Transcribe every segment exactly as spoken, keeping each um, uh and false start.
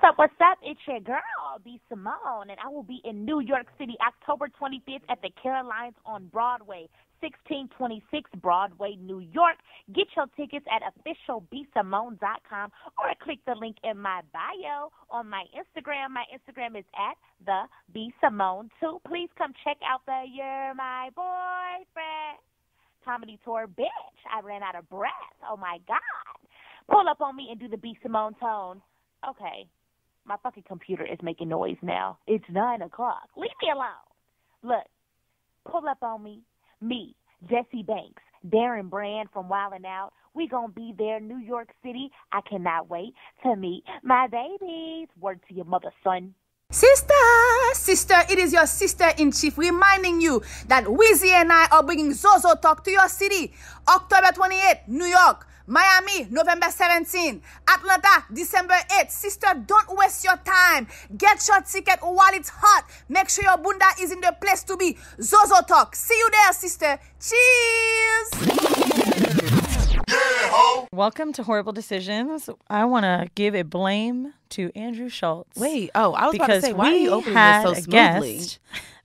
What's up, what's up? It's your girl, B Simone, and I will be in New York City October twenty-fifth at the Carolines on Broadway, sixteen twenty-six Broadway, New York. Get your tickets at official b simone dot com or click the link in my bio on my Instagram. My Instagram is at the B Simone too. Please come check out the You're My Boyfriend comedy tour. Bitch, I ran out of breath. Oh, my God. Pull up on me and do the B Simone tone. Okay, my fucking computer is making noise now. It's nine o'clock. Leave me alone. Look, pull up on me. Me, Jesse Banks, Darren Brand from Wildin' Out. We gonna be there, New York City. I cannot wait to meet my babies. Word to your mother, son. Sister, sister, it is your sister-in-chief reminding you that Weezy and I are bringing Zozo Talk to your city. October twenty-eighth, New York. Miami, November seventeenth. Atlanta, December eighth. Sister, don't waste your time. Get your ticket while it's hot. Make sure your bunda is in the place to be. Zozo Talk. See you there, sister. Cheers. Yeah, ho. Welcome to Horrible Decisions. I want to give a blame to Andrew Schultz. Wait, oh, I was about to say, why are you opening this so smoothly?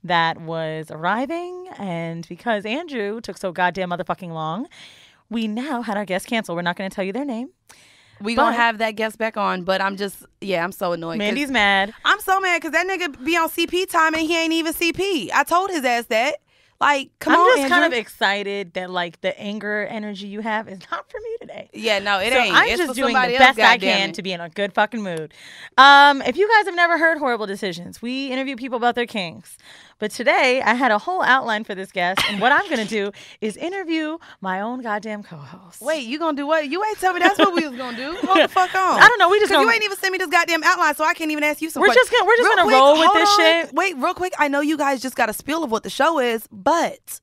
That was arriving, and because Andrew took so goddamn motherfucking long, we now had our guest cancel. We're not going to tell you their name. We're going to have that guest back on, but I'm just, yeah, I'm so annoyed. Mandy's mad. I'm so mad because that nigga be on C P time and he ain't even C P. I told his ass that. Like, come I'm on, I'm just Andrew. Kind of excited that, like, the anger energy you have is not for me today. Yeah, no, it so ain't. I'm it's just doing the best I can to be in a good fucking mood. Um, if you guys have never heard Horrible Decisions, we interview people about their kinks. But today, I had a whole outline for this guest, and what I'm going to do is interview my own goddamn co-host. Wait, you going to do what? You ain't tell me that's what we was going to do. Hold the fuck on. I don't know. We just gonna... you ain't even send me this goddamn outline, so I can't even ask you some we're questions. Just gonna, we're just going to roll with this on. Shit. Wait, real quick. I know you guys just got a spiel of what the show is, but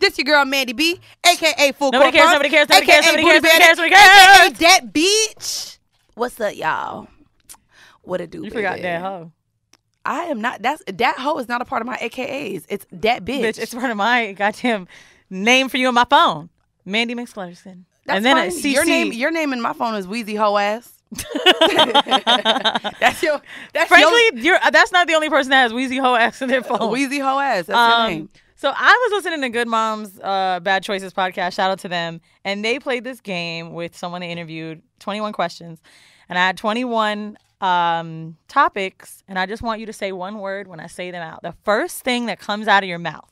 this your girl, Mandy B, a k a. Full Nobody Cares, Nobody Cares, Nobody Cares, Nobody Cares, Nobody Cares, Nobody Cares, a k a. That Bitch. What's up, y'all? What a dude. You forgot that, huh? I am not, that's, that hoe is not a part of my A K As. It's that bitch. Bitch, it's part of my goddamn name for you on my phone. Mandy McClutterson. That's and then fine. C C. Your name, your name in my phone is Wheezy Ho Ass. That's your, that's Frankly, your... You're, that's not the only person that has Wheezy Ho Ass in their phone. Wheezy Ho Ass, that's um, your name. So I was listening to Good Moms, uh, Bad Choices podcast, shout out to them. And they played this game with someone they interviewed, twenty-one questions. And I had twenty-one Um, topics, and I just want you to say one word when I say them out. The first thing that comes out of your mouth.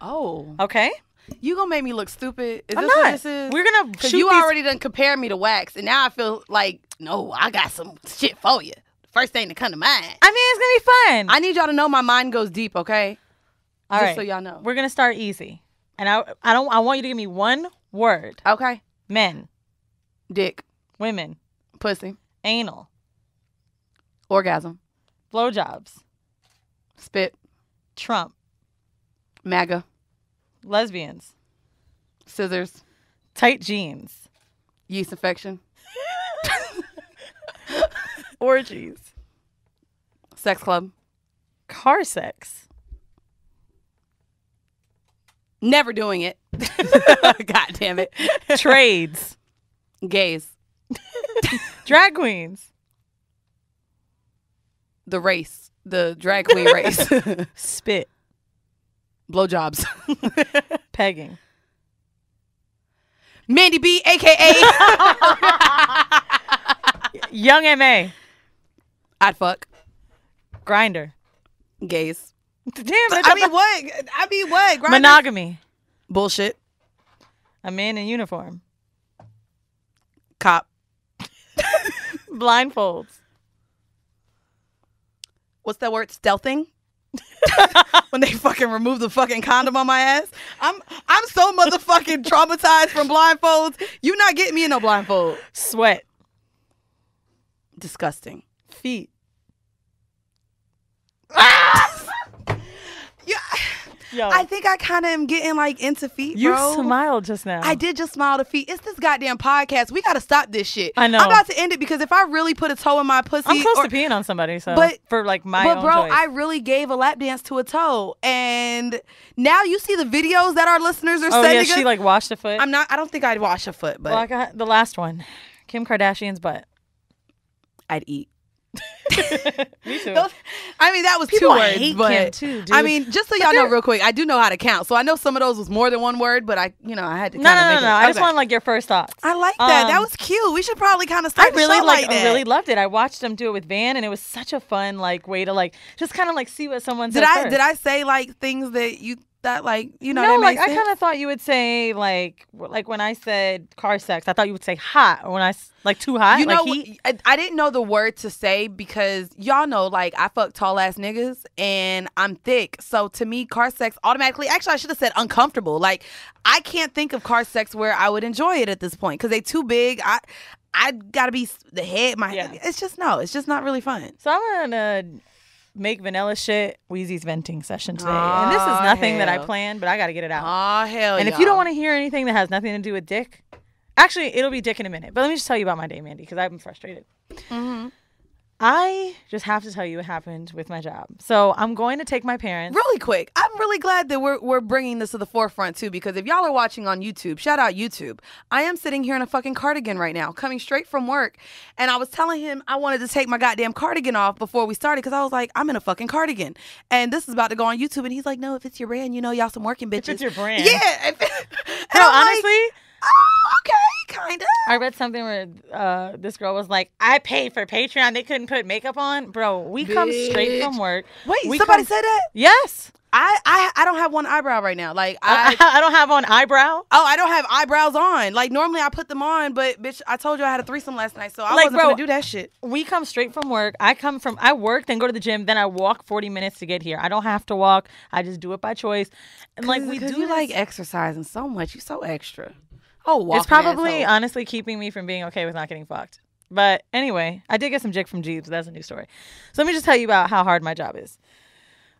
Oh. Okay? You gonna make me look stupid? Is I'm this not. What this is? We're gonna shoot you these... already done compared me to wax, and now I feel like, no, I got some shit for you. First thing to come to mind. I mean, it's gonna be fun. I need y'all to know my mind goes deep, okay? All just right. So y'all know. We're gonna start easy. And I, I, don't, I want you to give me one word. Okay. Men. Dick. Women. Pussy. Anal. Orgasm. Blowjobs. Spit. Trump. MAGA. Lesbians. Scissors. Tight jeans. Yeast infection. Orgies. Sex club. Car sex. Never doing it. God damn it. Trades. Gays. Drag queens. The race, the drag queen race. Spit. Blowjobs. Pegging. Mandy B, a k a. Young M A. I'd fuck. Grindr. Gays. Damn it. I mean, what? I mean, what? Grindr. Monogamy. Bullshit. A man in uniform. Cop. Blindfolds. What's that word? Stealthing? When they fucking remove the fucking condom on my ass. I'm I'm so motherfucking traumatized from blindfolds. You not getting me in no blindfold. Sweat. Disgusting. Feet. Ah! Yeah. Yo. I think I kind of am getting like into feet, you bro. You smiled just now. I did just smile to feet. It's this goddamn podcast. We got to stop this shit. I know. I'm about to end it because if I really put a toe in my pussy. I'm close or, to peeing on somebody, so. But, for like my but own bro, choice. I really gave a lap dance to a toe. And now you see the videos that our listeners are oh, sending. Oh, yeah, she like washed a foot? I'm not, I don't think I'd wash a foot, but. Well, I got the last one. Kim Kardashian's butt. I'd eat. Me too. Those, I mean, that was people two words. Hate but Kim too, dude. I mean, just so y'all know real quick, I do know how to count. So I know some of those was more than one word, but I, you know, I had to. No, kind no, of make no, no. It. I okay. just want like your first thoughts. I like that. Um, that was cute. We should probably kind of start. I really the show like. like that. I really loved it. I watched them do it with Van, and it was such a fun like way to like just kind of like see what someone did. Said I first. did I say like things that you. That like you know no that like I kind of thought you would say like like when I said car sex I thought you would say hot or when I like too hot you like know heat. I, I didn't know the word to say because y'all know like I fuck tall ass niggas and I'm thick, so to me car sex automatically actually I should have said uncomfortable. Like I can't think of car sex where I would enjoy it at this point because they too big. I I gotta be the head my yeah. It's just no it's just not really fun. So I'm gonna make vanilla shit Weezy's venting session today. Aww, and this is nothing hell. that I planned, but I got to get it out. Oh hell And if you don't want to hear anything that has nothing to do with dick, actually, it'll be dick in a minute. But let me just tell you about my day, Mandy, because I'm frustrated. Mm-hmm. I just have to tell you what happened with my job. So I'm going to take my parents. Really quick. I'm really glad that we're, we're bringing this to the forefront, too, because if y'all are watching on YouTube, shout out YouTube. I am sitting here in a fucking cardigan right now, coming straight from work. And I was telling him I wanted to take my goddamn cardigan off before we started because I was like, I'm in a fucking cardigan. And this is about to go on YouTube. And he's like, no, if it's your brand, you know, y'all some working bitches. If it's your brand. Yeah. No, honestly. Like, oh, okay, kind of. I read something where uh, this girl was like, I paid for Patreon. They couldn't put makeup on. Bro, we Bitch. come straight from work. Wait, we somebody come... said that? Yes. I, I I don't have one eyebrow right now. Like I, I I don't have one eyebrow. Oh, I don't have eyebrows on. Like normally I put them on, but bitch, I told you I had a threesome last night, so I like, wasn't bro, gonna do that shit. We come straight from work. I come from I work, then go to the gym, then I walk forty minutes to get here. I don't have to walk. I just do it by choice. And like we do you this. like exercising so much. You're so extra. Oh, wow. It's probably honestly keeping me from being okay with not getting fucked. But anyway, I did get some dick from Jeeves. That's a new story. So let me just tell you about how hard my job is.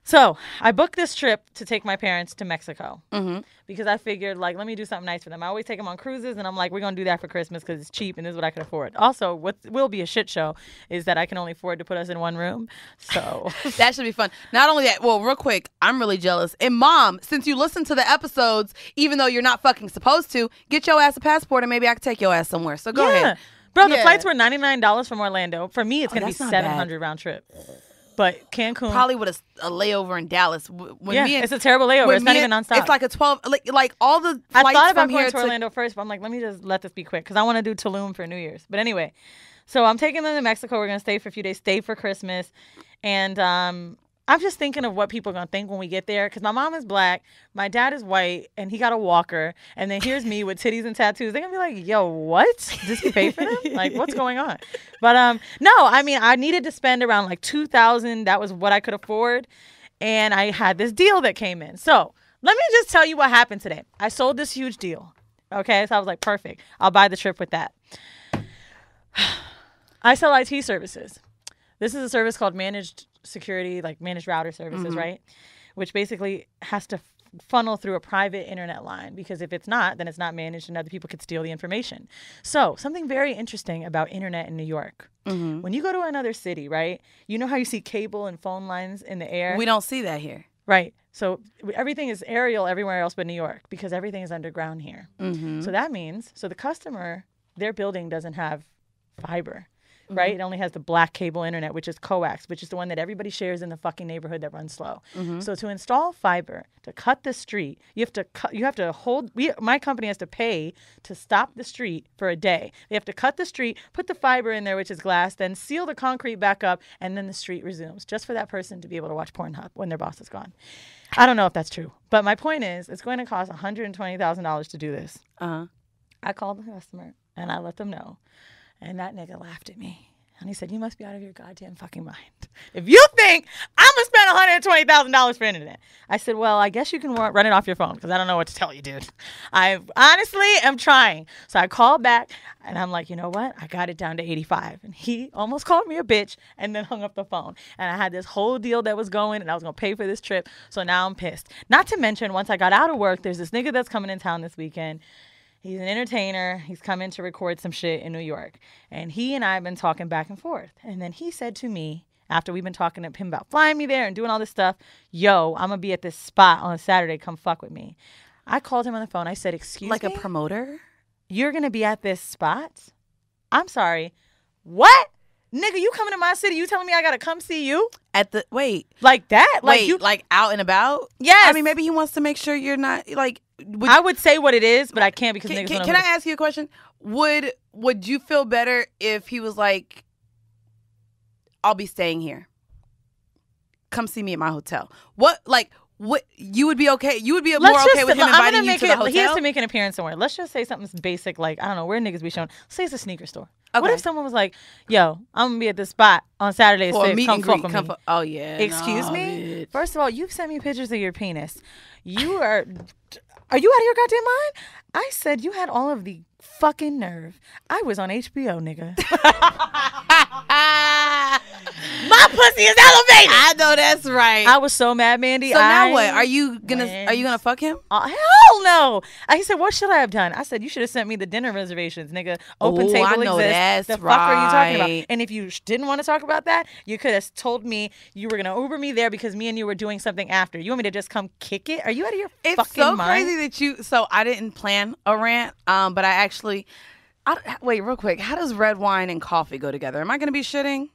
So I booked this trip to take my parents to Mexico mm-hmm. because I figured, like, let me do something nice for them. I always take them on cruises, and I'm like, we're going to do that for Christmas because it's cheap and this is what I can afford. Also, what will be a shit show is that I can only afford to put us in one room. So that should be fun. Not only that, well, real quick, I'm really jealous. And, Mom, since you listen to the episodes, even though you're not fucking supposed to, get your ass a passport and maybe I can take your ass somewhere. So go yeah. ahead. Bro, yeah. the flights were ninety-nine dollars from Orlando. For me, it's oh, going to be seven hundred dollars round trip. But Cancun. Probably with a, a layover in Dallas. When yeah, me and, it's a terrible layover. It's not and, even nonstop. It's like a twelve, like, like all the flights I thought about from going here to Orlando first, but I'm like, let me just let this be quick because I want to do Tulum for New Year's. But anyway, so I'm taking them to Mexico. We're going to stay for a few days, stay for Christmas. And um, I'm just thinking of what people are going to think when we get there because my mom is black, my dad is white, and he got a walker. And then here's me with titties and tattoos. They're going to be like, yo, what? Did he pay for them? Like, what's going on? But um, no, I mean, I needed to spend around like two thousand dollars. That was what I could afford. And I had this deal that came in. So let me just tell you what happened today. I sold this huge deal. Okay. So I was like, perfect. I'll buy the trip with that. I sell I T services. This is a service called managed security, like managed router services, mm-hmm. right? Which basically has to funnel through a private internet line because if it's not, then it's not managed and other people could steal the information. So something very interesting about internet in New York. Mm-hmm. When you go to another city, right? You know how you see cable and phone lines in the air? We don't see that here. Right. So everything is aerial everywhere else but New York because everything is underground here. Mm-hmm. So that means, so the customer, their building doesn't have fiber. Right? It only has the black cable internet, which is coax, which is the one that everybody shares in the fucking neighborhood that runs slow. Mm-hmm. So to install fiber, to cut the street, you have to cut, you have to hold, we, my company has to pay to stop the street for a day. They have to cut the street, put the fiber in there, which is glass, then seal the concrete back up, and then the street resumes just for that person to be able to watch Pornhub when their boss is gone. I don't know if that's true, but my point is it's going to cost one hundred twenty thousand dollars to do this. Uh-huh. I called the customer and I let them know. And that nigga laughed at me. And he said, you must be out of your goddamn fucking mind. If you think I'm going to spend one hundred twenty thousand dollars for internet. I said, well, I guess you can run it off your phone because I don't know what to tell you, dude. I honestly am trying. So I called back and I'm like, you know what? I got it down to eighty-five. And he almost called me a bitch and then hung up the phone. And I had this whole deal that was going and I was going to pay for this trip. So now I'm pissed. Not to mention, once I got out of work, there's this nigga that's coming in town this weekend. He's an entertainer. He's coming to record some shit in New York. And he and I have been talking back and forth. And then he said to me, after we've been talking to him about flying me there and doing all this stuff, yo, I'm going to be at this spot on a Saturday. Come fuck with me. I called him on the phone. I said, excuse like me? Like a promoter? You're going to be at this spot? I'm sorry. What? Nigga, you coming to my city? You telling me I gotta come see you at the wait like that? Like wait, you like out and about? Yes. I mean, maybe he wants to make sure you're not like. Would, I would say what it is, but I can't because can, niggas. Can, can I ask you a question? Would Would you feel better if he was like, "I'll be staying here. Come see me at my hotel." What like what you would be okay? You would be more just, okay with him look, inviting you to it, the hotel. He has to make an appearance somewhere. Let's just say something's basic, like I don't know where niggas be shown. Let's say it's a sneaker store. Okay. What if someone was like, "Yo, I'm gonna be at this spot on Saturday. Come and fuck with me." Oh yeah. Excuse no, me. Bitch. First of all, you've sent me pictures of your penis. You are, are you out of your goddamn mind? I said you had all of the fucking nerve. I was on H B O, nigga. My pussy is elevated. I know that's right. I was so mad, Mandy. So I now what? Are you gonna went. Are you gonna fuck him? Uh, hell no. I, he said, "What should I have done?" I said, "You should have sent me the dinner reservations, nigga. Open Ooh, table I know exists. That's the fuck right. are you talking about?" And if you didn't want to talk about that, you could have told me you were gonna Uber me there because me and you were doing something after. You want me to just come kick it? Are you out of your it's fucking so mind? It's so crazy that you. So I didn't plan a rant, um, but I actually. I, wait, real quick. How does red wine and coffee go together? Am I gonna be shitting?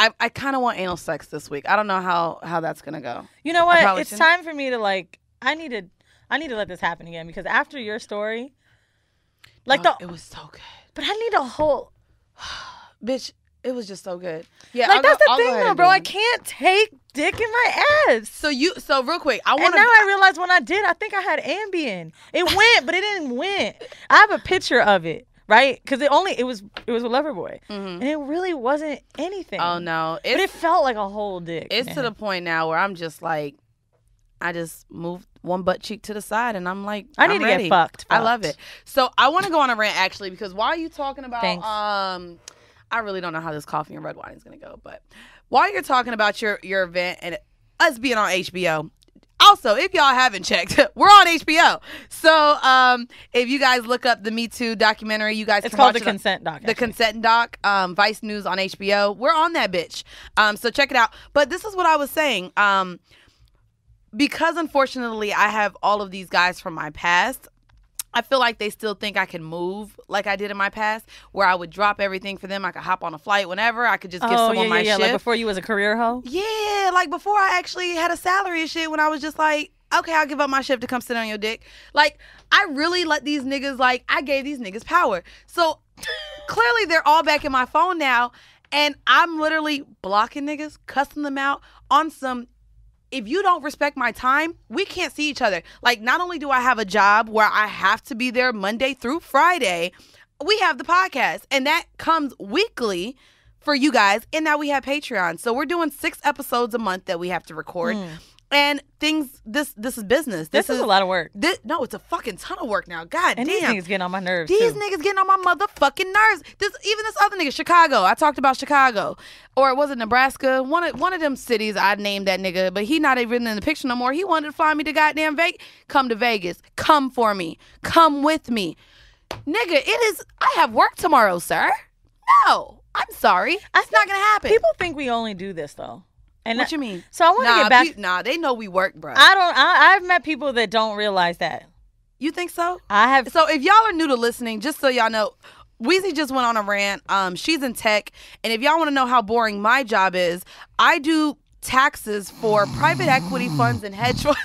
I, I kind of want anal sex this week. I don't know how, how that's going to go. You know what? It's shouldn't. time for me to, like, I need to I need to let this happen again because after your story, like oh, the... It was so good. But I need a whole... Bitch, it was just so good. Yeah, like, I'll that's go, the I'll thing, though, bro. I can't take dick in my ass. So, you, so real quick, I want to... And now I realize when I did, I think I had Ambien. It went, but it didn't win. I have a picture of it. Right, because it only it was it was a lover boy, mm-hmm. and it really wasn't anything. Oh no, it's, but it felt like a whole dick. It's man. to the point now where I'm just like, I just moved one butt cheek to the side, and I'm like, I I'm need to ready. get fucked, fucked. I love it. So I want to go on a rant actually because while you talking about, Thanks. um, I really don't know how this coffee and red wine is gonna go, but while you're talking about your your event and us being on H B O. Also, if y'all haven't checked, we're on H B O. So um, if you guys look up the Me Too documentary, you guys it's can watch it. It's called The Consent Doc. The actually. Consent Doc, um, Vice News on H B O. We're on that bitch. Um, so check it out. But this is what I was saying. Um, because, unfortunately, I have all of these guys from my past, I feel like they still think I can move like I did in my past, where I would drop everything for them. I could hop on a flight whenever. I could just give oh, someone yeah, my yeah, shit. Like before you was a career hoe? Yeah, like before I actually had a salary and shit when I was just like, okay, I'll give up my shift to come sit on your dick. Like, I really let these niggas, like, I gave these niggas power. So clearly they're all back in my phone now, and I'm literally blocking niggas, cussing them out on some if you don't respect my time, we can't see each other. Like, not only do I have a job where I have to be there Monday through Friday, we have the podcast, and that comes weekly for you guys, and now we have Patreon. So we're doing six episodes a month that we have to record. Mm. And things, this this is business. This, this is, is a lot of work. This, no, it's a fucking ton of work now. God and damn. And these niggas getting on my nerves, These too. niggas getting on my motherfucking nerves. This Even this other nigga, Chicago. I talked about Chicago. Or was it Nebraska? One of, one of them cities, I named that nigga, but he not even in the picture no more. He wanted to fly me to goddamn Vegas. Come to Vegas. Come for me. Come with me. Nigga, it is, I have work tomorrow, sir. No. I'm sorry. That's not going to happen. People think we only do this, though. And what I, you mean? So I want to nah, get back. Pe nah, they know we work, bro. I don't. I, I've met people that don't realize that. You think so? I have. So if y'all are new to listening, just so y'all know, Weezy just went on a rant. Um, she's in tech, and if y'all want to know how boring my job is, I do taxes for private equity funds and hedge funds.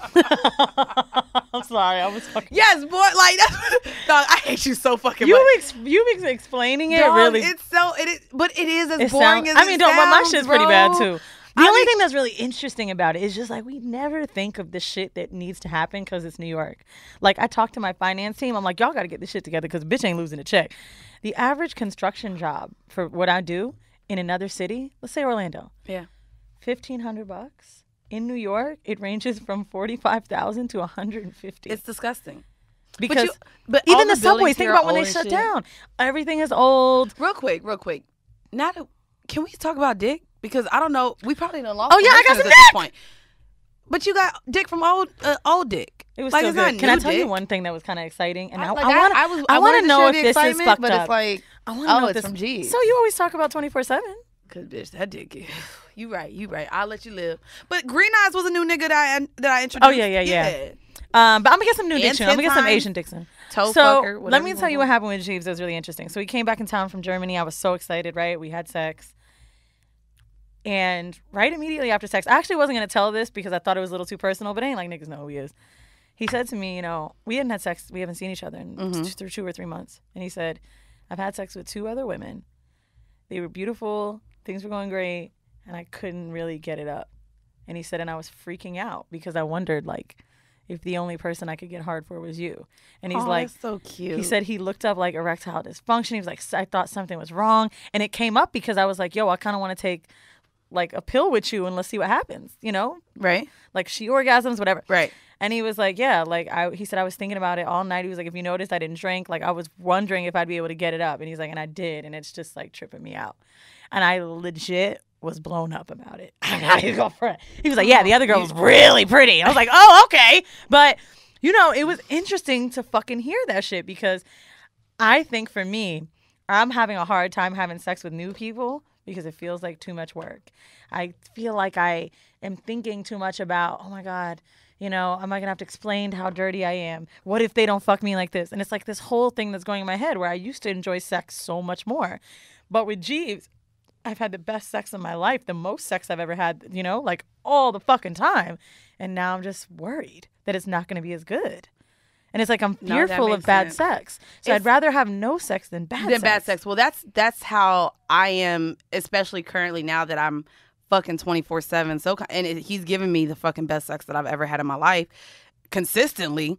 I'm sorry, I was fucking. Yes, boy, like that, dog, I hate you so fucking much. You ex you ex explaining it dog, really. It's so it is, but it is as it boring sound, as I mean, it dog, sounds, my shit's bro. pretty bad too. The I only mean, thing that's really interesting about it is just like we never think of the shit that needs to happen because it's New York. Like I talked to my finance team, I'm like, y'all got to get this shit together because bitch ain't losing a check. The average construction job for what I do in another city, let's say Orlando, yeah, fifteen hundred bucks. In New York, it ranges from forty-five thousand to one hundred fifty. It's disgusting. Because but you, but even the, the subways, think about when they shut shit. down. Everything is old. Real quick, real quick. Now, can we talk about dick? Because I don't know. We probably don't lost. Oh, yeah, I got some dick. Point. But you got dick from old uh, old dick. It was like, so good. Can I tell dick. you one thing that was kind of exciting? And I, like, I, I, I, I want to know if this is fucked but up. It's like, I want to oh, know if it's this, from Jeeves. So you always talk about twenty-four seven. Cause bitch, that dick is. You right, you right. I'll let you live. But Green Eyes was a new nigga that I that I introduced. Oh yeah, yeah, yeah. yeah. Um, but I'm gonna get some new Dixon. I'm gonna get some Asian Dixon. Toe so fucker, let me tell you what happened with Jeeves. It was really interesting. So we came back in town from Germany. I was so excited, right? We had sex. And right immediately after sex, I actually wasn't going to tell this because I thought it was a little too personal, but I ain't like niggas know who he is. He said to me, you know, we hadn't had sex. We haven't seen each other in mm-hmm. through two or three months. And he said, I've had sex with two other women. They were beautiful. Things were going great. And I couldn't really get it up. And he said, and I was freaking out because I wondered, like, if the only person I could get hard for was you. And he's oh, like, that's so cute. He said he looked up like erectile dysfunction. He was like, I thought something was wrong. And it came up because I was like, yo, I kind of want to take like a pill with you and let's see what happens, you know? Right. Like she orgasms, whatever. Right. And he was like, yeah, like I, he said, I was thinking about it all night. He was like, if you noticed, I didn't drink. Like I was wondering if I'd be able to get it up. And he's like, and I did. And it's just like tripping me out. And I legit was blown up about it. I got his girlfriend. He was like, yeah, the other girl was really pretty. I was like, oh, okay. But, you know, it was interesting to fucking hear that shit because I think for me, I'm having a hard time having sex with new people because it feels like too much work. I feel like I am thinking too much about, oh, my God, you know, am I going to have to explain how dirty I am? What if they don't fuck me like this? And it's like this whole thing that's going in my head where I used to enjoy sex so much more. But with Jeeves, I've had the best sex of my life, the most sex I've ever had, you know, like all the fucking time. And now I'm just worried that it's not going to be as good. And it's like I'm fearful no, of bad sense. sex. So it's, I'd rather have no sex than bad than sex. Than bad sex. Well, that's that's how I am, especially currently now that I'm fucking twenty-four seven. So, and it, he's given me the fucking best sex that I've ever had in my life consistently.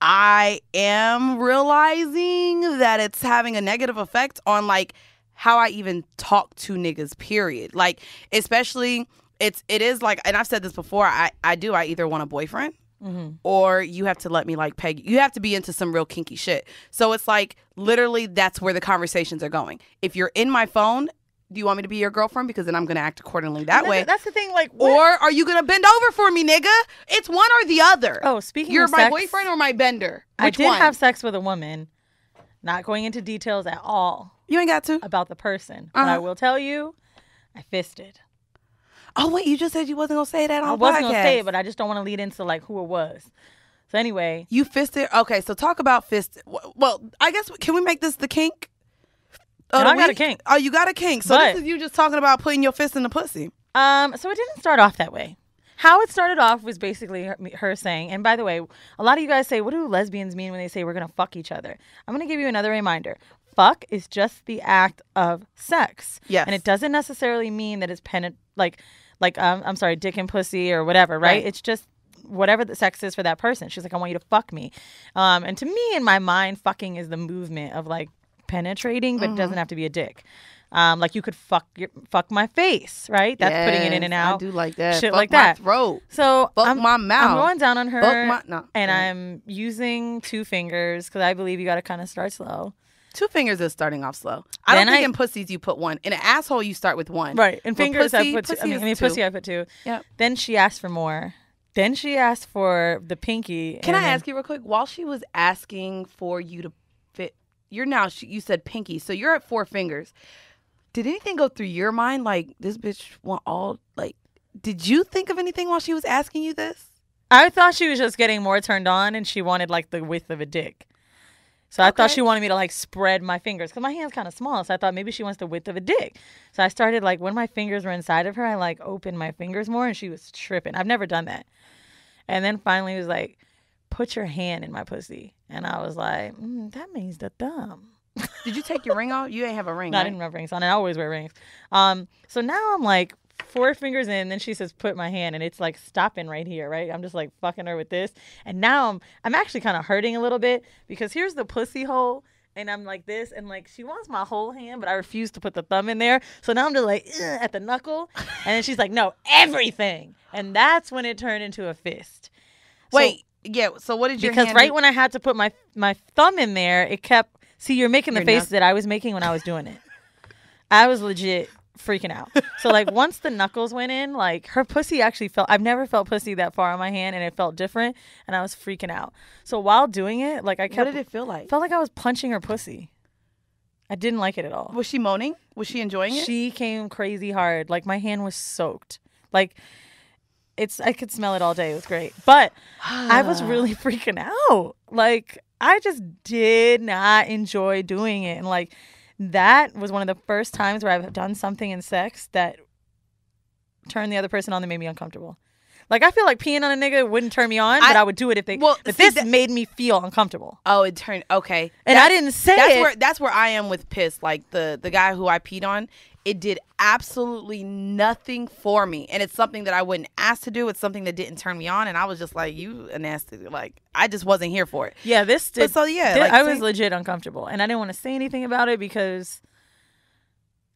I am realizing that it's having a negative effect on, like, how I even talk to niggas, period. Like, especially, it's it is like, and I've said this before, I, I do, I either want a boyfriend mm-hmm. or you have to let me, like, peg you. You have to be into some real kinky shit. So it's like, literally, that's where the conversations are going. If you're in my phone, do you want me to be your girlfriend? Because then I'm going to act accordingly that that's way. The, that's the thing, like, what? Or are you going to bend over for me, nigga? It's one or the other. Oh, speaking you're of sex. You're my boyfriend or my bender? Which I did one? have sex with a woman, not going into details at all. You ain't got to. About the person. Uh-huh. But I will tell you, I fisted. Oh, wait, you just said you wasn't going to say that on the podcast. I wasn't going to say it, but I just don't want to lead into, like, who it was. So anyway. You fisted? Okay, so talk about fisted. Well, I guess, can we make this the kink? Uh, no, I got a kink. Oh, you got a kink. So but, this is you just talking about putting your fist in the pussy. Um, So it didn't start off that way. How it started off was basically her, her saying, and by the way, a lot of you guys say, what do lesbians mean when they say we're going to fuck each other? I'm going to give you another reminder. Fuck is just the act of sex. Yes. And it doesn't necessarily mean that it's pen like, like um, I'm sorry, dick and pussy or whatever, right? right? It's just whatever the sex is for that person. She's like, I want you to fuck me. Um, and to me, in my mind, fucking is the movement of, like, penetrating, but mm-hmm. it doesn't have to be a dick. Um, like, you could fuck your, fuck my face, right? That's yes, putting it in and out. I do like that. Shit fuck like that. Fuck my throat. So fuck I'm, my mouth. I'm going down on her, fuck my, no, and no. I'm using two fingers because I believe you got to kind of start slow. Two fingers is starting off slow. I then don't think I, in pussies you put one. In an asshole you start with one. Right. In but fingers pussy, I put two. I mean, I mean pussy two. I put two. Yep. Then she asked for more. Then she asked for the pinky. Can I ask you real quick? While she was asking for you to fit, you're now, you said pinky, so you're at four fingers. Did anything go through your mind? Like, this bitch want all, like, did you think of anything while she was asking you this? I thought she was just getting more turned on and she wanted, like, the width of a dick. So I okay. thought she wanted me to, like, spread my fingers because my hand's kind of small. So I thought maybe she wants the width of a dick. So I started, like, when my fingers were inside of her, I, like, opened my fingers more and she was tripping. I've never done that. And then finally it was like, put your hand in my pussy. And I was like, mm, that means the thumb. Did you take your ring off? You ain't have a ring, no, right? I didn't have rings on. I always wear rings. Um, so now I'm, like, four fingers in. Then she says, put my hand. And it's, like, stopping right here, right? I'm just, like, fucking her with this. And now I'm I'm actually kind of hurting a little bit because here's the pussy hole. And I'm like this. And, like, she wants my whole hand, but I refuse to put the thumb in there. So now I'm just, like, at the knuckle. And then she's like, no, everything. And that's when it turned into a fist. Wait. So, yeah. So what did you Because right do? when I had to put my, my thumb in there, it kept. See, you're making the you're faces that I was making when I was doing it. I was legit freaking out. So, like, once the knuckles went in, like, her pussy actually felt, I've never felt pussy that far on my hand, and it felt different, and I was freaking out. So while doing it, like, I kept, what did it feel like? Felt like I was punching her pussy. I didn't like it at all. Was she moaning? Was she enjoying it? She came crazy hard. Like, my hand was soaked. Like, it's, I could smell it all day. It was great. But I was really freaking out. Like, I just did not enjoy doing it. And like, that was one of the first times where I've done something in sex that turned the other person on that made me uncomfortable. Like, I feel like peeing on a nigga wouldn't turn me on, I, but I would do it if they... Well, but see, this that, made me feel uncomfortable. Oh, it turned... Okay. And that, I didn't say that's it. Where, that's where I am with piss. Like, the, the guy who I peed on, it did absolutely nothing for me. And it's something that I wouldn't ask to do. It's something that didn't turn me on. And I was just like, you a nasty... Like, I just wasn't here for it. Yeah, this did... But so, yeah. Did, like, I was see, legit uncomfortable. And I didn't want to say anything about it because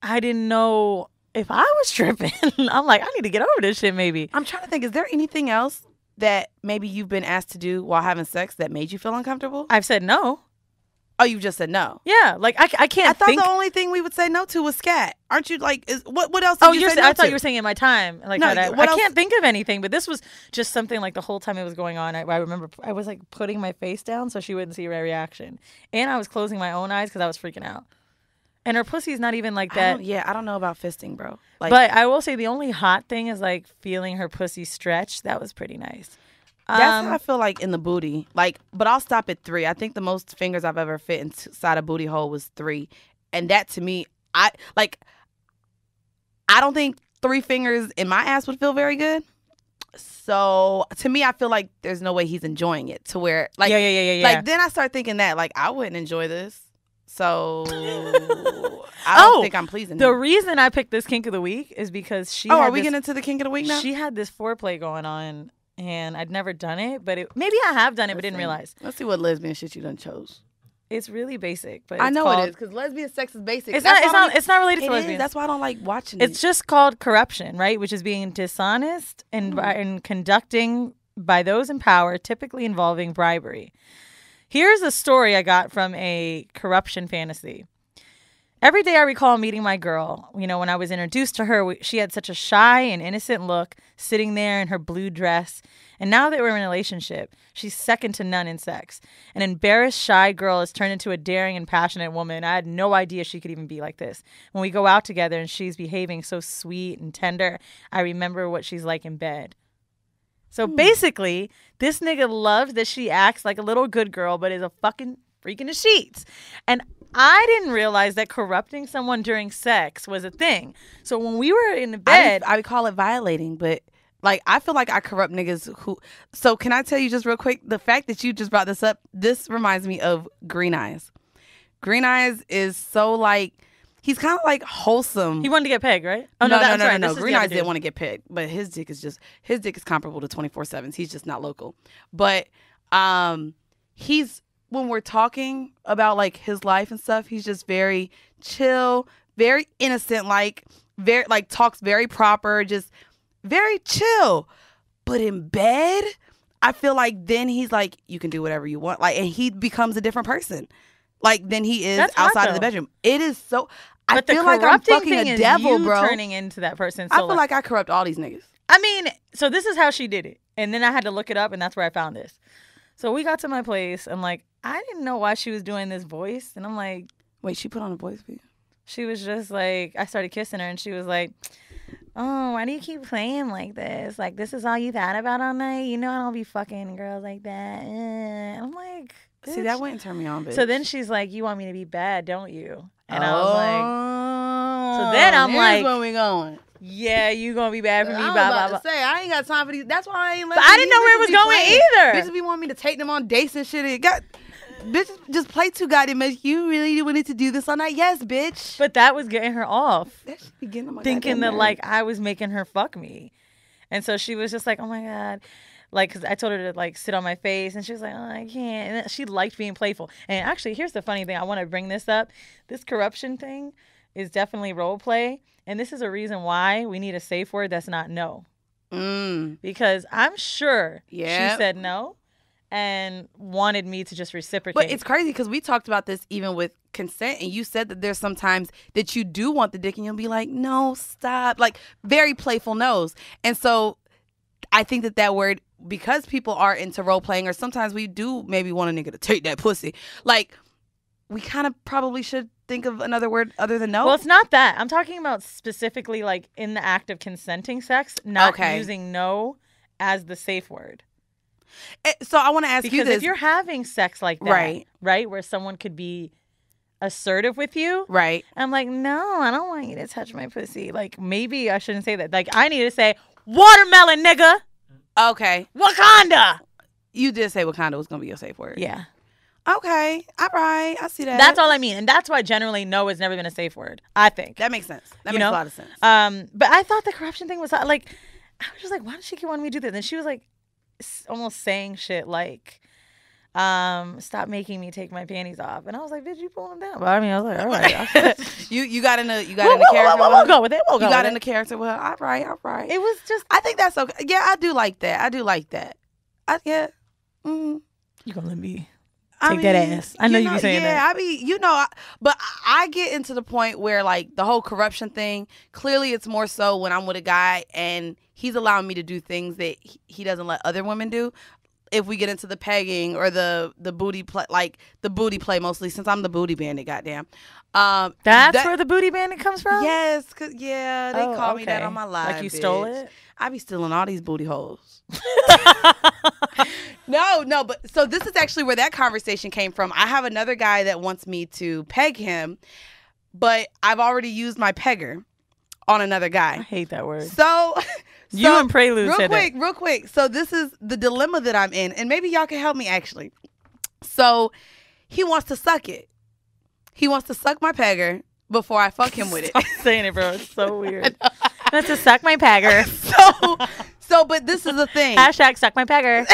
I didn't know... If I was tripping, I'm like, I need to get over this shit maybe. I'm trying to think, is there anything else that maybe you've been asked to do while having sex that made you feel uncomfortable? I've said no. Oh, you just said no? Yeah. Like, I, I can't I thought think... the only thing we would say no to was scat. Aren't you like, is, what What else did oh, you you're say no I thought to? You were saying in my time. Like, no, I, I can't think of anything, but this was just something like the whole time it was going on. I, I remember I was like putting my face down so she wouldn't see my reaction. And I was closing my own eyes because I was freaking out. And her pussy's not even like that. I yeah, I don't know about fisting, bro. Like, but I will say the only hot thing is like feeling her pussy stretch. That was pretty nice. Um, that's how I feel like in the booty. Like, but I'll stop at three. I think the most fingers I've ever fit inside a booty hole was three. And that to me, I like, I don't think three fingers in my ass would feel very good. So to me, I feel like there's no way he's enjoying it to where like, yeah, yeah, yeah, yeah, yeah. Like then I start thinking that like I wouldn't enjoy this. So I don't oh, think I'm pleasing the him. Reason I picked this kink of the week is because she Oh, had are we this, getting into the kink of the week now? She had this foreplay going on and I'd never done it, but it, maybe I have done it let's but didn't see. realize. Let's see what lesbian shit you done chose. It's really basic, but it's I know called, it is because lesbian sex is basic. It's that's not it's not like, it's not related it to lesbians. Is, that's why I don't like watching it's it. It's just called corruption, right? Which is being dishonest and mm. by, and conducting by those in power, typically involving bribery. Here's a story I got from a corruption fantasy. Every day I recall meeting my girl. You know, when I was introduced to her, we, she had such a shy and innocent look, sitting there in her blue dress. And now that we're in a relationship, she's second to none in sex. An embarrassed, shy girl has turned into a daring and passionate woman. I had no idea she could even be like this. When we go out together and she's behaving so sweet and tender, I remember what she's like in bed. So basically, this nigga loves that she acts like a little good girl, but is a fucking freak in the sheets. And I didn't realize that corrupting someone during sex was a thing. So when we were in the bed, I, I would call it violating, but like I feel like I corrupt niggas who. So can I tell you just real quick? The fact that you just brought this up, this reminds me of Green Eyes. Green Eyes is so like. He's kind of like wholesome. He wanted to get pegged, right? Oh no, no, that, no, I'm no, no, no. Green Eyes didn't want to get pegged, but his dick is just his dick is comparable to twenty-four sevens. He's just not local. But um, he's when we're talking about like his life and stuff, he's just very chill, very innocent, like very like talks very proper, just very chill. But in bed, I feel like then he's like, you can do whatever you want, like, and he becomes a different person, like than he is That's outside of the bedroom. It is so. I but feel like I'm fucking a devil, bro. Turning into that person. So I feel like, like I corrupt all these niggas. I mean, so this is how she did it. And then I had to look it up, and that's where I found this. So we got to my place, and like, I didn't know why she was doing this voice. And I'm like, wait, she put on a voice for you? She was just like, I started kissing her, and she was like, oh, why do you keep playing like this? Like, this is all you thought about all night? You know I don't be fucking girls like that. And I'm like, bitch. See, that wouldn't turn me on, bitch. So then she's like, you want me to be bad, don't you? And oh, I was like, so then I'm like, where we going? Yeah, you gonna be bad for me. I was blah, about blah, blah. To say I ain't got time for these. That's why I ain't. But I didn't know where it was going playing. Either. Bitches be wanting me to take them on dates and shit. It got bitches just play too goddamn much. You really wanted to do this all night, yes, bitch. But that was getting her off. That should be getting on my thinking that like I was making her fuck me, and so she was just like, oh my god. Like, because I told her to, like, sit on my face. And she was like, oh, I can't. And she liked being playful. And actually, here's the funny thing. I want to bring this up. This corruption thing is definitely role play. And this is a reason why we need a safe word that's not no. Mm. Because I'm sure yep. she said no and wanted me to just reciprocate. But it's crazy because we talked about this even with consent. And you said that there's sometimes that you do want the dick. And you'll be like, no, stop. Like, very playful no's. And so I think that that word... Because people are into role playing, or sometimes we do maybe want a nigga to take that pussy. Like, we kind of probably should think of another word other than no. Well, it's not that. I'm talking about specifically like in the act of consenting sex, not okay. using no as the safe word. So I want to ask because you this. Because if you're having sex like that, right. right, where someone could be assertive with you, right? I'm like, no, I don't want you to touch my pussy. Like, maybe I shouldn't say that. Like, I need to say, watermelon, nigga. Okay. Wakanda. You did say Wakanda was going to be your safe word. Yeah. Okay. All right. I see that. That's all I mean. And that's why generally no has never been a safe word, I think. That makes sense. That you makes know? a lot of sense. Um, But I thought the corruption thing was like, I was just like, why does she keep wanting me to do this? And she was like, almost saying shit like, um, stop making me take my panties off. And I was like, bitch, you pulling them down. But I mean, I was like, all right. you you got in a you got in a character. We'll, we'll, we'll go with it. We'll go. You got in the character. Well, all right, all right. It was just. I think that's okay. Yeah, I do like that. I do like that. I yeah. Mm. You gonna let me take I mean, that ass? I know you, know, you be saying yeah, that. Yeah, I be you know, I, but I get into the point where like the whole corruption thing. Clearly, it's more so when I'm with a guy and he's allowing me to do things that he doesn't let other women do. If we get into the pegging or the the booty play, like the booty play mostly, since I'm the booty bandit, goddamn. Um, That's that, where the booty bandit comes from? Yes, cause yeah, they oh, call okay. me that on my live. Like you bitch. stole it? I be stealing all these booty holes. no, no, but so this is actually where that conversation came from. I have another guy that wants me to peg him, but I've already used my pegger on another guy. I hate that word. So... So, you and Prelude real said quick, that. real quick. So this is the dilemma that I'm in, and maybe y'all can help me actually. So he wants to suck it. He wants to suck my pegger before I fuck him with it. I'm saying it, bro. It's so weird. He wants to suck my pegger. So, so, but this is the thing. Hashtag suck my pegger.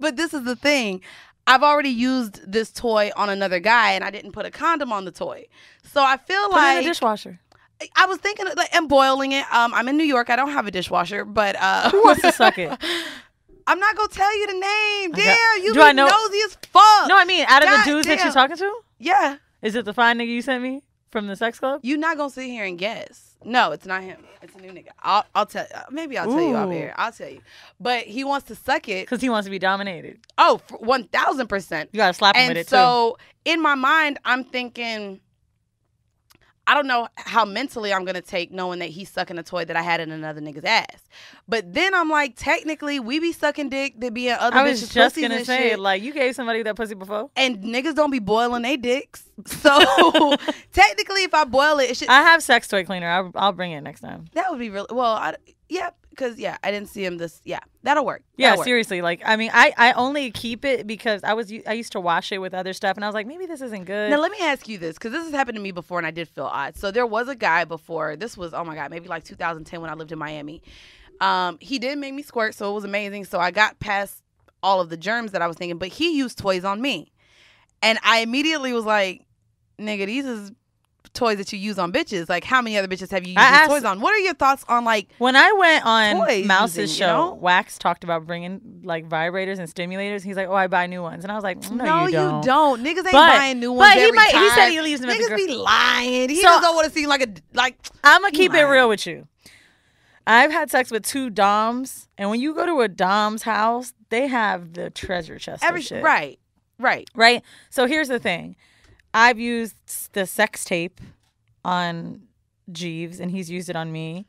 But this is the thing. I've already used this toy on another guy, and I didn't put a condom on the toy. So I feel put like it in the dishwasher. I was thinking of, like, I'm boiling it. Um, I'm in New York. I don't have a dishwasher, but uh, who wants to suck it? I'm not gonna tell you the name. Damn, got, you be know, nosy as fuck. No, I mean, out of God the dudes damn. that you're talking to, yeah, is it the fine nigga you sent me from the sex club? You're not gonna sit here and guess. No, it's not him. It's a new nigga. I'll, I'll tell. Maybe I'll Ooh. tell you off air. I'll tell you. But he wants to suck it because he wants to be dominated. Oh, for one thousand percent. You gotta slap him and with it so, too. So in my mind, I'm thinking. I don't know how mentally I'm going to take knowing that he's sucking a toy that I had in another nigga's ass. But then I'm like, technically, we be sucking dick that be in other I was bitches' just going to say, shit. Like, you gave somebody that pussy before? And niggas don't be boiling they dicks. So, technically, if I boil it, it should... I have sex toy cleaner. I'll, I'll bring it next time. That would be really... Well, I, yeah, because, yeah, I didn't see him this... Yeah, that'll work. Yeah, that'll work. Seriously. Like, I mean, I, I only keep it because I was I used to wash it with other stuff, and I was like, maybe this isn't good. Now, let me ask you this, because this has happened to me before, and I did feel odd. So, there was a guy before. This was, oh, my God, maybe like two thousand ten when I lived in Miami. Um, he did make me squirt, so it was amazing. So, I got past all of the germs that I was thinking, but he used toys on me. And I immediately was like... Nigga, these is toys that you use on bitches. Like, how many other bitches have you used these toys on? What are your thoughts on, like, when I went on Mouse's show, you know? Wax talked about bringing, like, vibrators and stimulators. He's like, oh, I buy new ones. And I was like, no, no you, don't. you don't. Niggas ain't but, buying new ones but every he might, time. He said he leaves them Niggas at the be lying. He so, just don't want to seem like a, like. I'm going to keep lying. it real with you. I've had sex with two doms. And when you go to a dom's house, they have the treasure chest every, of shit. Right, right. Right? So here's the thing. I've used the sex tape on Jeeves, and he's used it on me.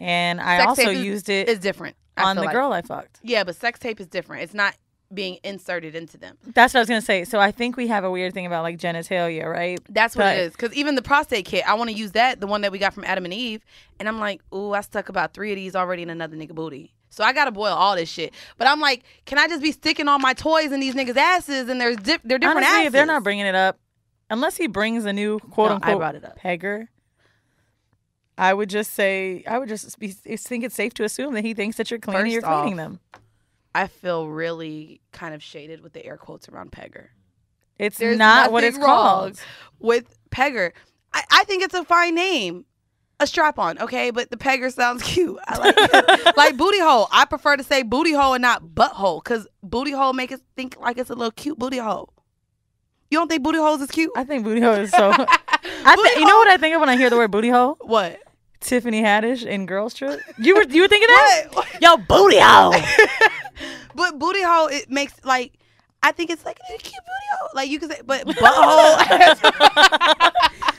And I sex also is, used it. It's different. I on the like. girl I fucked. Yeah, but sex tape is different. It's not being inserted into them. That's what I was going to say. So I think we have a weird thing about, like, genitalia, right? That's what but, it is. Because even the prostate kit, I want to use that, the one that we got from Adam and Eve. And I'm like, ooh, I stuck about three of these already in another nigga booty. So I got to boil all this shit. But I'm like, can I just be sticking all my toys in these niggas' asses? And there's di they're different Honestly, asses. If they're not bringing it up. Unless he brings a new quote-unquote no, pegger, I would just say, I would just be, think it's safe to assume that he thinks that you're cleaning, First you're off, cleaning them. I feel really kind of shaded with the air quotes around pegger. It's There's not what it's called. With pegger. I, I think it's a fine name. A strap-on, okay? But the pegger sounds cute. I like it. Like booty hole. I prefer to say booty hole and not butthole because booty hole makes us think like it's a little cute booty hole. You don't think booty holes is cute? I think booty hole is so... I th you know what I think of when I hear the word booty hole? What? Tiffany Haddish in Girls Trip. You were you were thinking that? What? Yo, booty hole. But booty hole, it makes like... I think it's like a cute booty hole. Like you can say... But butthole... Look at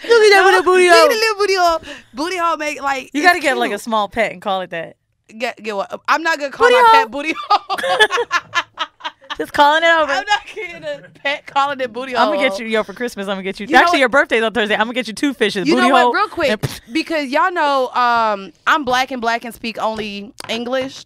that with a booty hole. Look at the little booty hole. Booty hole make like... You gotta get cute. like a small pet and call it that. Get, get what? I'm not gonna call booty my hole. pet booty hole. Just calling it over. I'm not kidding. A pet calling it booty hole. I'm gonna get you yo for Christmas. I'm gonna get you. you actually, your birthday's on Thursday. I'm gonna get you two fishes. You booty know hole what? Real quick, because y'all know um, I'm black and black and speak only English,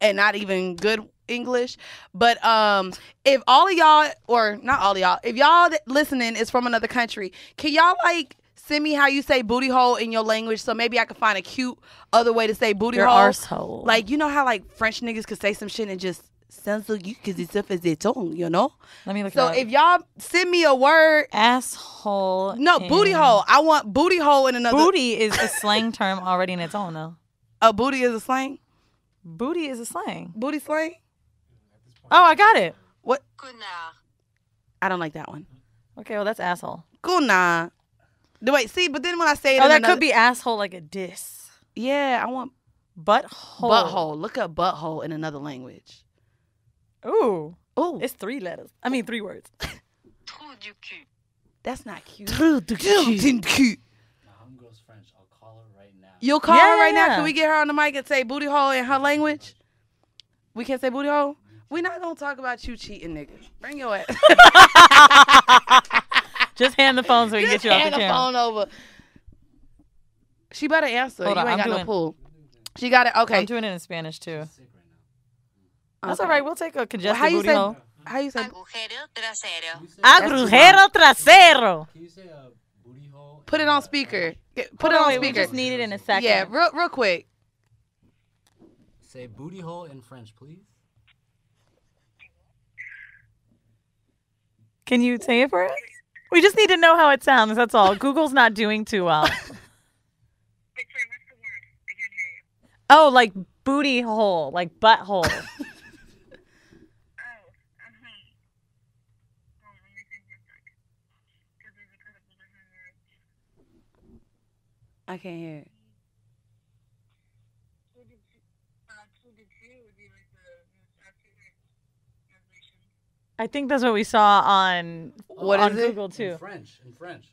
and not even good English. But um, if all of y'all, or not all of y'all, if y'all listening is from another country, can y'all like? Send me how you say booty hole in your language so maybe I can find a cute other way to say booty your hole. Your arsehole. Like, you know how, like, French niggas could say some shit and just sounds like you because it's up as their tongue, you know? Let me look so it up. So if y'all send me a word. Asshole. No, booty hole. I want booty hole in another. Booty is a slang term already in its own, though. A booty is a slang? Booty is a slang. Booty slang? Oh, I got it. What? Kuna. I don't like that one. Okay, well, that's asshole. Kuna. Wait, see, but then when I say it, oh, that another... could be asshole like a diss. Yeah, I want butthole. Butthole. Look up butthole in another language. Ooh, ooh, it's three letters. I mean, three words. That's not cute. Trou du cul. My homegirl's French. I'll call her right now. You'll call yeah, her right yeah. now. Can we get her on the mic and say booty hole in her language? We can't say booty hole. We're not gonna talk about you cheating, nigga. Bring your ass. Just hand the phone so we can get you off the camera. Hand the phone over. She better answer. Hold you on, ain't I'm got doing, no pool. She got it. Okay. I'm doing it in Spanish too. Okay. That's all right. We'll take a congested well, how booty you say, hole. How you say? Agujero trasero. Agujero trasero. Can you say a booty hole? Put it on speaker. Get, put Hold it on, on speaker. We just need it in a second. Yeah, real, real quick. Say booty hole in French, please. Can you say it for us? We just need to know how it sounds. That's all. Google's not doing too well. Wait, what's the word? I can't hear you. Oh, like booty hole, like butthole. Oh, uh-huh. Hold on, let me think for a sec. Because there's a couple different words. I can't hear it. I think that's what we saw on what on is it? Google too. In French, in French.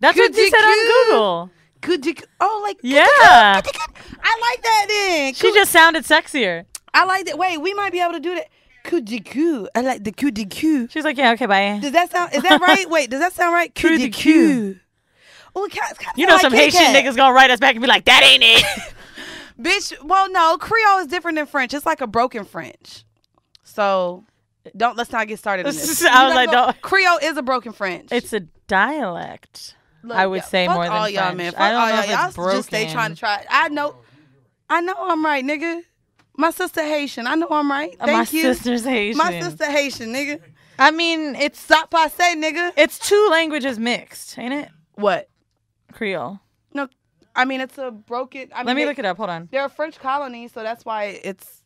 That's what you said on Google. Could Oh, like yeah. I like that then. She just sounded sexier. I like that. Wait, we might be able to do that. Kudiku. I like the kudiku. She's like, yeah, okay, bye. Does that sound? Is that right? Wait, does that sound right? Kudiku. Oh, you know, some Haitian niggas gonna write us back and be like, that ain't it. Bitch, well, no, Creole is different than French. It's like a broken French. So, don't let's not get started on this. I was like, go, don't. Creole is a broken French. It's a dialect, Look, I would say, more than all French. Y'all, man. Fuck I don't all know y'all, if y'all it's broken. Just stay trying to try. I know, I know I'm right, nigga. My sister Haitian. I know I'm right. Thank My you. My sister's Haitian. My sister Haitian, nigga. I mean, it's stop passe, nigga. It's two languages mixed, ain't it? What? Creole. No. I mean, it's a broken... I mean, Let me they, look it up. Hold on. They're a French colony, so that's why it's...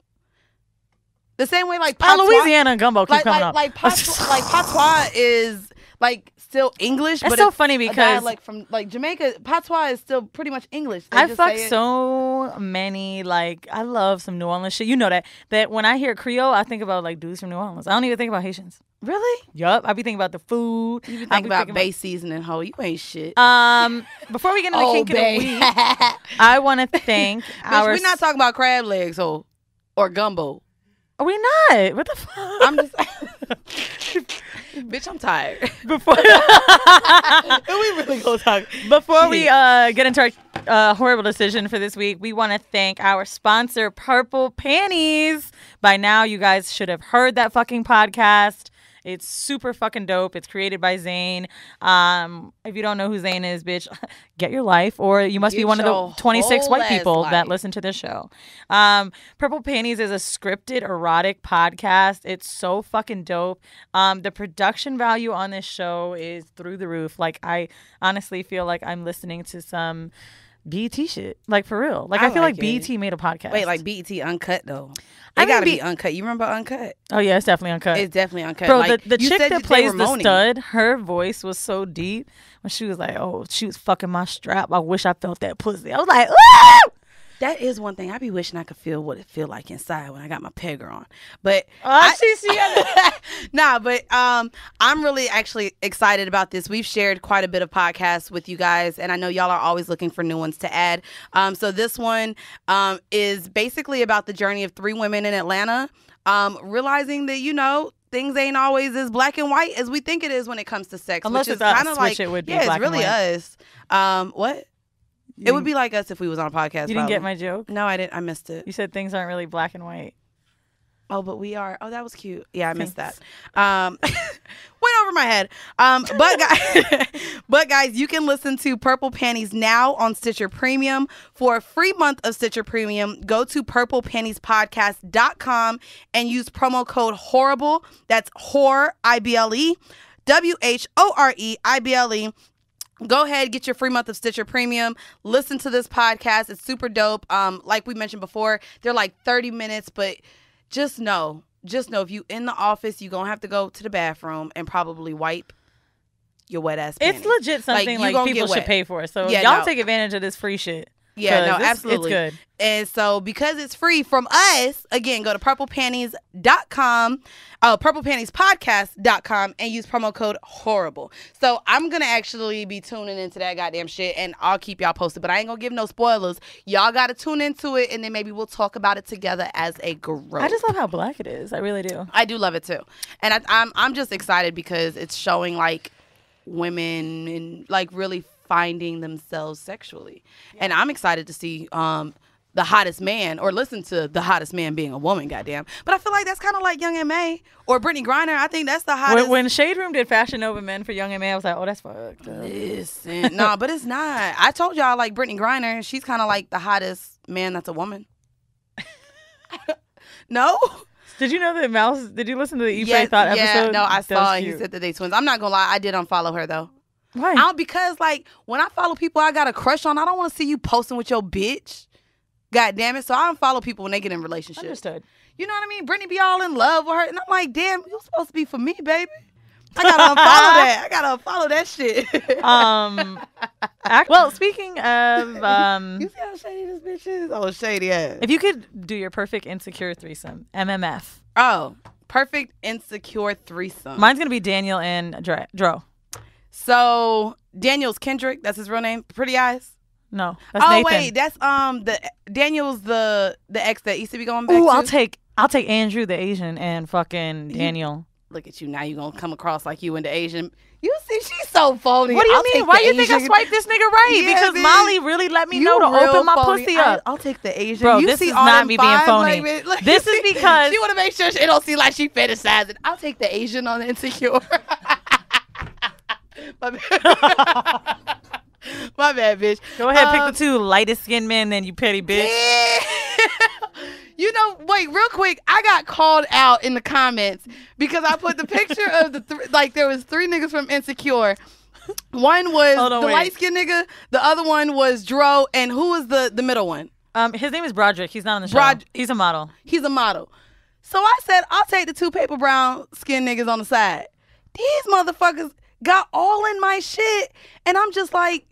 The same way, like... Patois, oh, Louisiana gumbo keeps like, coming like, up. Like, Patois, like, Patois is, like, still English, that's but so it's funny because a dialect from, like, Jamaica. Patois is still pretty much English. They I just fuck so many, like... I love some New Orleans shit. You know that. That when I hear Creole, I think about, like, dudes from New Orleans. I don't even think about Haitians. Really? Yup. I be thinking about the food. You be thinking be about bay seasoning, ho. You ain't shit. Um, before we get into the kink of the week, I want to thank our... Bitch, we're not talking about crab legs, ho, or gumbo. Are we not? What the fuck? I'm just... Bitch, I'm tired. Before... we really go talk. Before we uh, get into our uh, horrible decision for this week, we want to thank our sponsor, Purple Panties. By now, you guys should have heard that fucking podcast. It's super fucking dope. It's created by Zane. Um, if you don't know who Zane is, bitch, get your life. Or you must get be one of the twenty-six white people life. that listen to this show. Um, Purple Panties is a scripted erotic podcast. It's so fucking dope. Um, the production value on this show is through the roof. Like, I honestly feel like I'm listening to some... B E T shit, like for real. Like I, I feel like, like B E T made a podcast. Wait, like B E T Uncut though. They I gotta be uncut. You remember Uncut? Oh yeah, it's definitely Uncut. It's definitely Uncut. Bro, like, the, the chick that plays the stud, her voice was so deep when she was like, "Oh, she was fucking my strap. I wish I felt that pussy." I was like, "Ooh!" That is one thing. I be wishing I could feel what it feel like inside when I got my pegger on. But oh, I, she, she nah, but um, I'm really actually excited about this. We've shared quite a bit of podcasts with you guys, and I know y'all are always looking for new ones to add. Um, so this one um, is basically about the journey of three women in Atlanta, um, realizing that, you know, things ain't always as black and white as we think it is when it comes to sex. Unless which it's is kind of like, it would be yeah, black it's really us. Um, what? You it would be like us if we was on a podcast. You didn't probably. Get my joke? No, I didn't. I missed it. You said things aren't really black and white. Oh, but we are. Oh, that was cute. Yeah, I Thanks. missed that. Um, went over my head. Um, but, guys, but guys, you can listen to Purple Panties now on Stitcher Premium. For a free month of Stitcher Premium, go to purple panties podcast dot com and use promo code HORRIBLE. That's HORRE, I B L E, W H O R E, I B L E. Go ahead, get your free month of Stitcher Premium. Listen to this podcast. It's super dope. Um, like we mentioned before, they're like thirty minutes, but just know, just know if you in the office, you're going to have to go to the bathroom and probably wipe your wet ass panties. It's legit something like, like people should pay for. So yeah, y'all no. take advantage of this free shit. Yeah, no, it's, absolutely. It's good. And so because it's free from us, again, go to purple panties dot com, uh, purple panties podcast dot com, and use promo code HORRIBLE. So I'm going to actually be tuning into that goddamn shit, and I'll keep y'all posted. But I ain't going to give no spoilers. Y'all got to tune into it, and then maybe we'll talk about it together as a group. I just love how black it is. I really do. I do love it, too. And I, I'm, I'm just excited because it's showing, like, women and, like, really finding themselves sexually. Yeah. And I'm excited to see um the hottest man, or listen to the hottest man being a woman, goddamn. But I feel like that's kind of like Young M A or Brittney Griner. I think that's the hottest. When, when Shade Room did Fashion Nova Men for Young M A, I was like, oh, that's fucked up. Listen, no, but it's not. I told y'all, like, Brittney Griner, she's kind of like the hottest man that's a woman. No? Did you know that Mouse, did you listen to the E-Pray yes, Thought yeah, episode? Yeah, no, I saw it. He said that they twins. I'm not going to lie. I did unfollow her, though. Why? I don't, because, like, when I follow people I got a crush on, I don't want to see you posting with your bitch. God damn it. So I don't follow people when they get in relationships. Understood. You know what I mean? Brittney be all in love with her. And I'm like, damn, you're supposed to be for me, baby. I got to unfollow that. I got to unfollow that shit. um, well, speaking of... Um, you see how shady this bitch is? Oh, shady ass. If you could do your perfect insecure threesome, M M F. Oh, perfect insecure threesome. Mine's going to be Daniel and Dro. So Daniel's Kendrick, that's his real name. Pretty Eyes. No, that's oh Nathan. Wait, that's um the Daniel's the the ex that used to be going back. Ooh, I'll take I'll take Andrew the Asian and fucking Daniel. You, look at you now, you gonna come across like you and the Asian. You see, she's so phony. What do you I'll mean? Why do you Asian. think I swiped this nigga right? Yeah, because bitch. Molly really let me you know to open my phony. pussy up. I, I'll take the Asian. Bro, you this see is not me being phony. Like, like, this is see, because she want to make sure she, it don't seem like she fantasizing. I'll take the Asian on the Insecure. My bad. My bad, bitch. Go ahead, um, pick the two lightest skinned men, then you petty bitch. Yeah. You know, wait, real quick. I got called out in the comments because I put the picture of the th like there was three niggas from Insecure. One was Hold on, the wait. light skinned nigga. The other one was Dro, and who was the the middle one? Um, his name is Broderick. He's not on the show. Brod He's a model. He's a model. So I said, I'll take the two paper brown skinned niggas on the side. These motherfuckers got all in my shit, and I'm just like,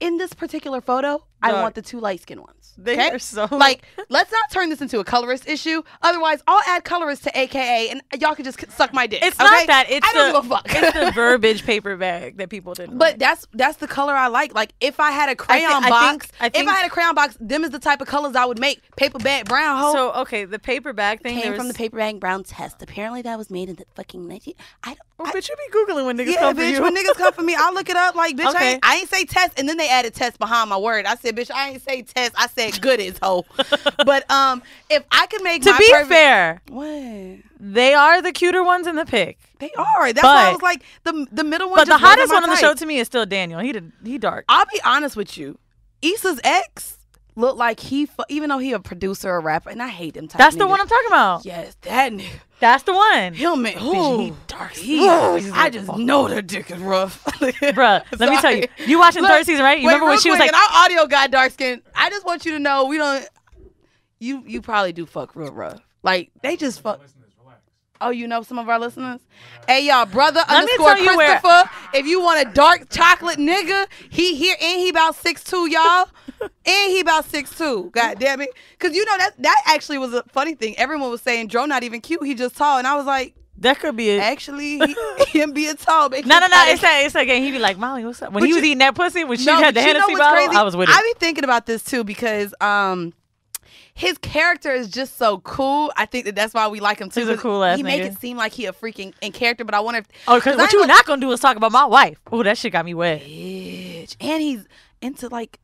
in this particular photo, Dog. I want the two light-skinned ones. They okay? are so... Like, let's not turn this into a colorist issue. Otherwise, I'll add colorist to A K A, and y'all can just suck my dick. It's okay? not that. It's I don't the, give a fuck. It's the verbiage paper bag that people didn't But like. that's that's the color I like. Like, if I had a crayon I th box, I think, I think, if I had a crayon box, them is the type of colors I would make. Paper bag brown, ho. So, okay, the paper bag thing. It came was... from the paper bag brown test. Apparently, that was made in the fucking nineteen... I don't... Oh, I, bitch, you be Googling when niggas yeah, come bitch, for you. Yeah, bitch, when niggas come for me, I'll look it up. Like, bitch, okay. I, ain't, I ain't say test, and then they added test behind my word. I said, bitch, I ain't say test. I said goodies, hoe. But um, if I could make to my be perfect... fair, what they are the cuter ones in the pic. They are. That's but, why I was like the the middle one. But just the hottest one on the show to me is still Daniel. He did he dark. I'll be honest with you, Issa's ex looked like he, even though he a producer or rapper, and I hate them. Type That's niggas. the one I'm talking about. Yes, that nigga. That's the one. He'll make he dark. He, Ooh, I just fuck. know their dick is rough. Bruh, let Sorry. me tell you. You watching Look, third season, right? You wait, remember when she quick, was like, our audio guy dark skin. I just want you to know we don't. You you probably do fuck real rough. Like they just fuck. Oh, you know some of our listeners? Hey, y'all, brother Let underscore Christopher If you want a dark chocolate nigga, he here and he about six two, y'all. And he about six two. God damn it. Because, you know, that that actually was a funny thing. Everyone was saying, Dro not even cute. He just tall. And I was like, that could be it. Actually, he, him being tall. No, no, no. Like, it's that, it's that game. He'd be like, Molly, what's up? When he was you, eating that pussy, when she no, had the Hennessy bottle, I was with it. I be thinking about this, too, because... um. his character is just so cool. I think that that's why we like him too. He's a cool ass nigga. He make it seem like he a freaking in character, but I wonder if... Oh, because what you're not going to do is talk about my wife. Oh, that shit got me wet. Bitch. And he's into like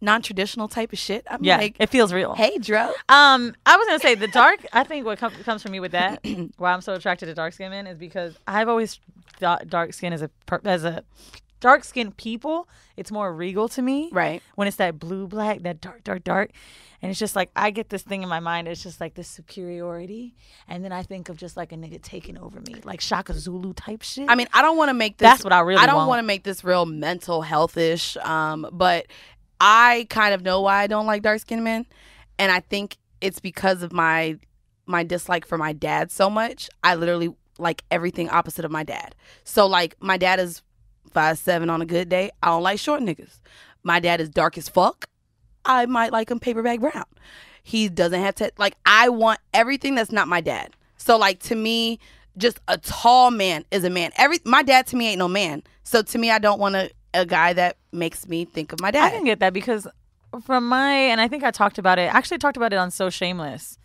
non-traditional type of shit. I'm yeah, like, it feels real. Hey, Dro. Um, I was going to say the dark, I think what com comes from me with that, why I'm so attracted to dark-skinned men is because I've always thought dark-skin as a... Per as a dark-skinned people, it's more regal to me. Right. When it's that blue, black, that dark, dark, dark. And it's just like, I get this thing in my mind. It's just like this superiority. And then I think of just like a nigga taking over me. Like Shaka Zulu type shit. I mean, I don't want to make this... That's what I really want. I don't want to make this real mental health-ish. Um, but I kind of know why I don't like dark-skinned men. And I think it's because of my my dislike for my dad so much. I literally like everything opposite of my dad. So like, my dad is... five seven on a good day. I don't like short niggas. My dad is dark as fuck. I might like him paperback brown. He doesn't have to... Like, I want everything that's not my dad. So, like, to me, just a tall man is a man. Every My dad, to me, ain't no man. So, to me, I don't want a, a guy that makes me think of my dad. I can get that because from my... And I think I talked about it. I actually talked about it on So Shameless.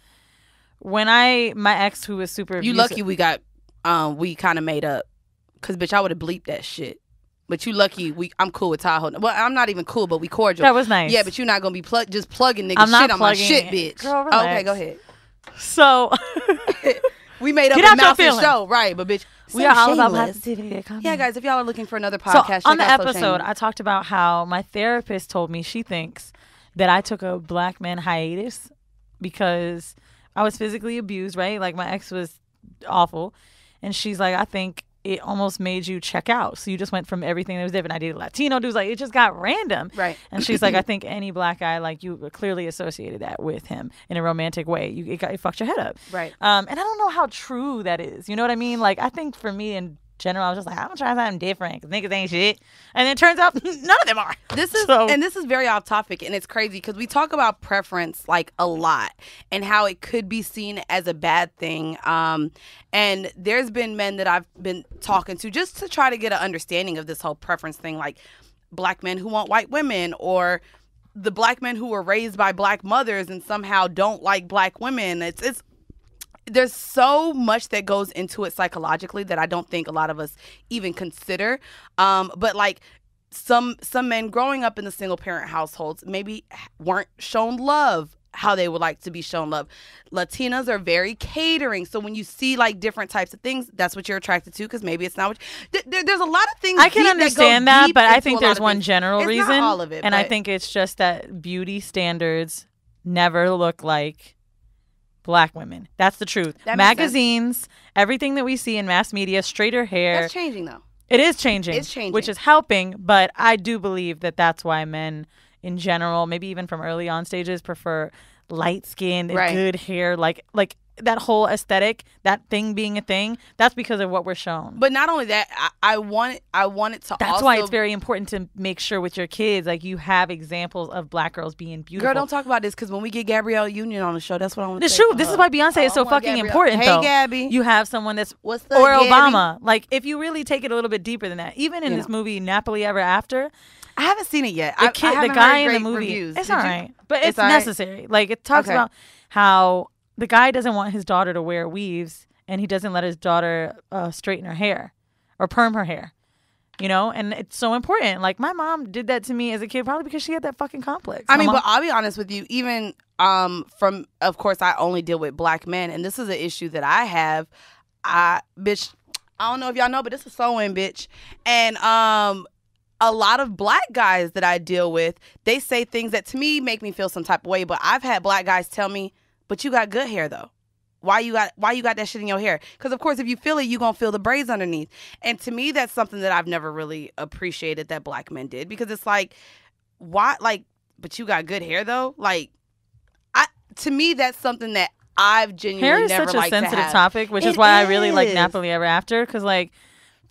When I... My ex, who was super... You abusive, lucky we got... Um, we kind of made up. Because, bitch, I would have bleeped that shit. But you lucky. We I'm cool with Tahoe. Well, I'm not even cool, but we cordial. That was nice. Yeah, but you're not gonna be plug just plugging nigga shit on my shit, bitch. Girl, relax. Oh, okay, go ahead. So we made up a mouse and show, right? But bitch, we are all about positivity. Yeah, guys, if y'all are looking for another podcast, so on the episode, I talked about how my therapist told me she thinks that I took a black man hiatus because I was physically abused, right? Like my ex was awful, and she's like, I think it almost made you check out. So you just went from everything that was different. I did Latino dudes. Like, it just got random. Right. And she's like, I think any black guy, like, you clearly associated that with him in a romantic way. You, it, got, it fucked your head up. Right. Um, and I don't know how true that is. You know what I mean? Like, I think for me in general, I was just like, I'm going to try something different because niggas ain't shit. And it turns out none of them are. This is so, and this is very off topic, and it's crazy because we talk about preference, like, a lot and how it could be seen as a bad thing. Um, and there's been men that I've been talking to just to try to get an understanding of this whole preference thing, like black men who want white women or the black men who were raised by black mothers and somehow don't like black women. It's it's There's so much that goes into it psychologically that I don't think a lot of us even consider. Um, but like some some men growing up in the single parent households maybe weren't shown love how they would like to be shown love. Latinas are very catering. So when you see like different types of things, that's what you're attracted to because maybe it's not what you, there, there's a lot of things. I can understand that, that but I think there's one things. general it's reason. Not all of it, and I think it's just that beauty standards never look like black women. That's the truth. That Magazines, sense. everything that we see in mass media, straighter hair. That's changing, though. It is changing. It's changing. Which is helping, but I do believe that that's why men in general, maybe even from early on stages, prefer light skin, right. good hair, like like that whole aesthetic, that thing being a thing. That's because of what we're shown. But not only that, I, I, want, I want it to that's also... That's why it's very important to make sure with your kids, like, you have examples of black girls being beautiful. Girl, don't talk about this, because when we get Gabrielle Union on the show, that's what I want to say. It's true. This is why Beyonce is so fucking important, though. Hey, Gabby. You have someone that's... What's the Or Obama. Like, if you really take it a little bit deeper than that, even in this movie, Napoli Ever After... I haven't seen it yet. The kid, the guy in the movie... It's all right. But it's necessary. Like, it talks about how... The guy doesn't want his daughter to wear weaves, and he doesn't let his daughter uh, straighten her hair or perm her hair, you know? And it's so important. Like, my mom did that to me as a kid probably because she had that fucking complex. I my mean, mom but I'll be honest with you. Even um, from, of course, I only deal with black men, and this is an issue that I have. I, bitch, I don't know if y'all know, but it's a sew-in, bitch. And um, a lot of black guys that I deal with, they say things that, to me, make me feel some type of way, but I've had black guys tell me, but you got good hair though. Why you got why you got that shit in your hair? Because of course, if you feel it, you gonna feel the braids underneath. And to me, that's something that I've never really appreciated that black men did, because it's like, why? Like, but you got good hair though. Like, I to me, that's something that I've genuinely never liked to have. Hair is such a sensitive topic, which is why I really like Napoli Ever After, because like,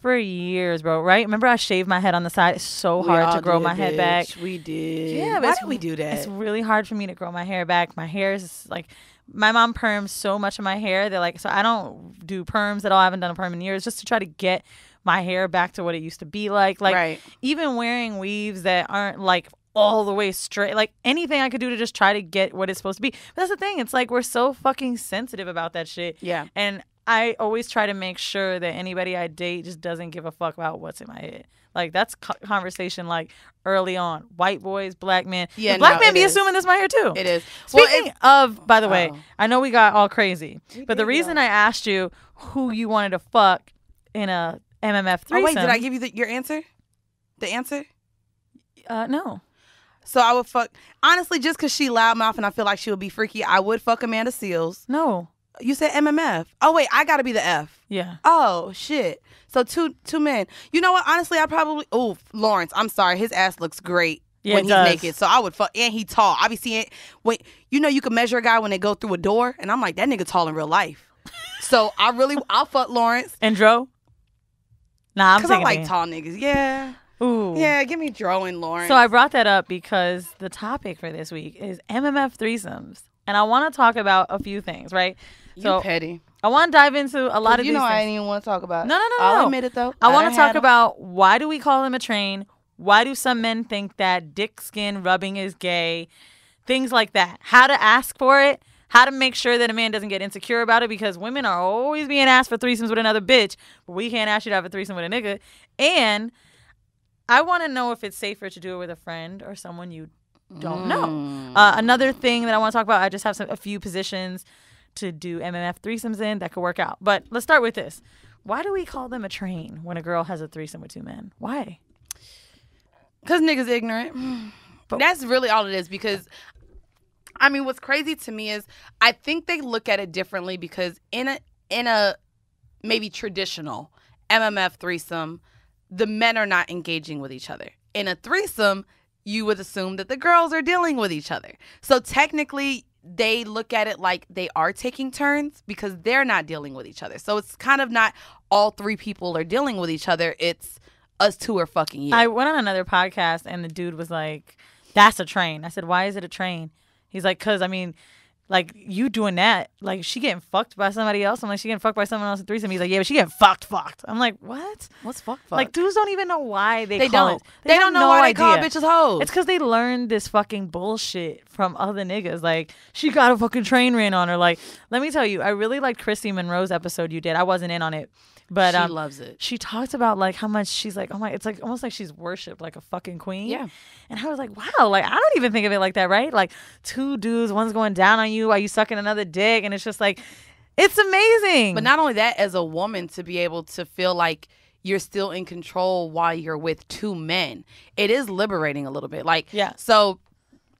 For years, bro, right? Remember I shaved my head on the side? It's so we hard to grow my bitch. head back. We did. Yeah, but why did we do that? It's really hard for me to grow my hair back. My hair is like, my mom perms so much of my hair. They're like, so I don't do perms at all. I haven't done a perm in years, just to try to get my hair back to what it used to be like. Like, right. even wearing weaves that aren't like all the way straight, like anything I could do to just try to get what it's supposed to be. But that's the thing. It's like we're so fucking sensitive about that shit. Yeah. And I always try to make sure that anybody I date just doesn't give a fuck about what's in my head. Like, that's co conversation, like, early on. White boys, black men. Yeah, black no, men be is. assuming that's my hair, too. It is. Speaking well, of, by the way, oh. I know we got all crazy, we but the reason go. I asked you who you wanted to fuck in a M M F threesome. Oh, wait, did I give you the, your answer? The answer? Uh, no. So I would fuck, honestly, just because she loudmouth and I feel like she would be freaky, I would fuck Amanda Seals. No. You said M M F. Oh, wait, I got to be the F. Yeah. Oh, shit. So two two men. You know what? Honestly, I probably... Oh, Lawrence, I'm sorry. His ass looks great yeah, when he's does. naked. So I would fuck... And he tall. I be seeing... Wait, you know you can measure a guy when they go through a door? And I'm like, that nigga tall in real life. So I really... I'll fuck Lawrence. And Dro? Nah, I'm Because I like me. tall niggas. Yeah. Ooh. Yeah, give me Dro and Lawrence. So I brought that up because the topic for this week is M M F threesomes. And I want to talk about a few things, right? You so petty. I want to dive into a lot of you these know things. I didn't even want to talk about it. No, no, no, I'll no. admit it, though. I, I want to talk about why do we call him a train? Why do some men think that dick skin rubbing is gay? Things like that. How to ask for it. How to make sure that a man doesn't get insecure about it, because women are always being asked for threesomes with another bitch, but we can't ask you to have a threesome with a nigga. And I want to know if it's safer to do it with a friend or someone you don't mm. know. Uh, another thing that I want to talk about, I just have some, a few positions to do M M F threesomes in that could work out. But let's start with this. Why do we call them a train when a girl has a threesome with two men? Why? Because niggas ignorant. But that's really all it is, because... I mean, what's crazy to me is I think they look at it differently, because in a in a maybe traditional M M F threesome, the men are not engaging with each other. In a threesome, you would assume that the girls are dealing with each other. So technically, they look at it like they are taking turns because they're not dealing with each other. So it's kind of not all three people are dealing with each other. It's us two are fucking you. I went on another podcast and the dude was like, that's a train. I said, why is it a train? He's like, because, I mean, like, you doing that, like, she getting fucked by somebody else. I'm like, she getting fucked by someone else in threesome. He's like, yeah, but she getting fucked, fucked. I'm like, what? What's fuck, fucked? Like, dudes don't even know why they, they call don't. it. They, they don't know no why idea. they call bitches hoes. It's because they learned this fucking bullshit from other niggas. Like, she got a fucking train ran on her. Like, let me tell you, I really liked Chrissy Monroe's episode you did. I wasn't in on it. But she um, loves it. She talked about like how much she's like, oh my, it's like almost like she's worshipped like a fucking queen. Yeah. And I was like, wow, like I don't even think of it like that, right? Like two dudes, one's going down on you while you sucking another dick, and it's just like, it's amazing. But not only that, as a woman to be able to feel like you're still in control while you're with two men, it is liberating a little bit. Like, yeah. So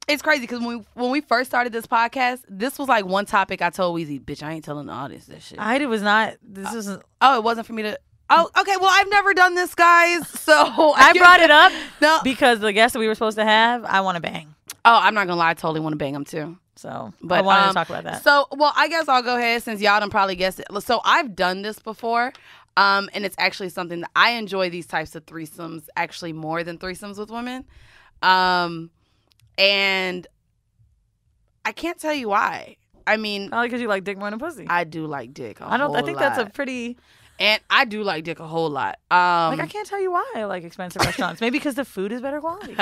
it's crazy because when we, when we first started this podcast, this was like one topic I told Weezy, bitch, I ain't telling the audience this shit. I was not. This was. Uh, oh, it wasn't for me to. Oh, okay. Well, I've never done this, guys. So I, I brought it up no. because the guest that we were supposed to have, I want to bang. Oh, I'm not going to lie. I totally want to bang him, too. So but, I wanted um, to talk about that. So, well, I guess I'll go ahead since y'all done probably guessed it. So I've done this before. Um, and it's actually something that I enjoy these types of threesomes actually more than threesomes with women. Um... And I can't tell you why. I mean, probably because you like dick more than pussy. I do like dick. A I don't. Whole I think lot. that's a pretty. And I do like dick a whole lot. Um, like I can't tell you why I like expensive restaurants. Maybe because the food is better quality.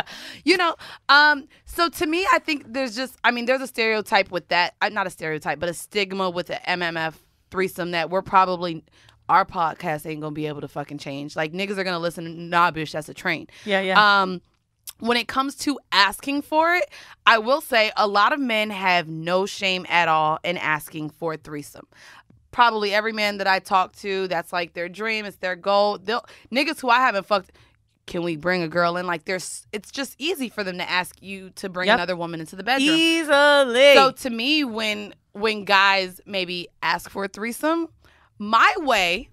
You know. Um. So to me, I think there's just. I mean, there's a stereotype with that. Uh, not a stereotype, but a stigma with the M M F threesome that we're probably. Our podcast ain't gonna be able to fucking change. Like niggas are gonna listen. Nah, bitch, that's a train. Yeah. Yeah. Um. When it comes to asking for it, I will say a lot of men have no shame at all in asking for a threesome. Probably every man that I talk to, that's like their dream, it's their goal. They'll, niggas who I haven't fucked, can we bring a girl in? Like, there's, it's just easy for them to ask you to bring yep. another woman into the bedroom. Easily. So to me, when when guys maybe ask for a threesome, my way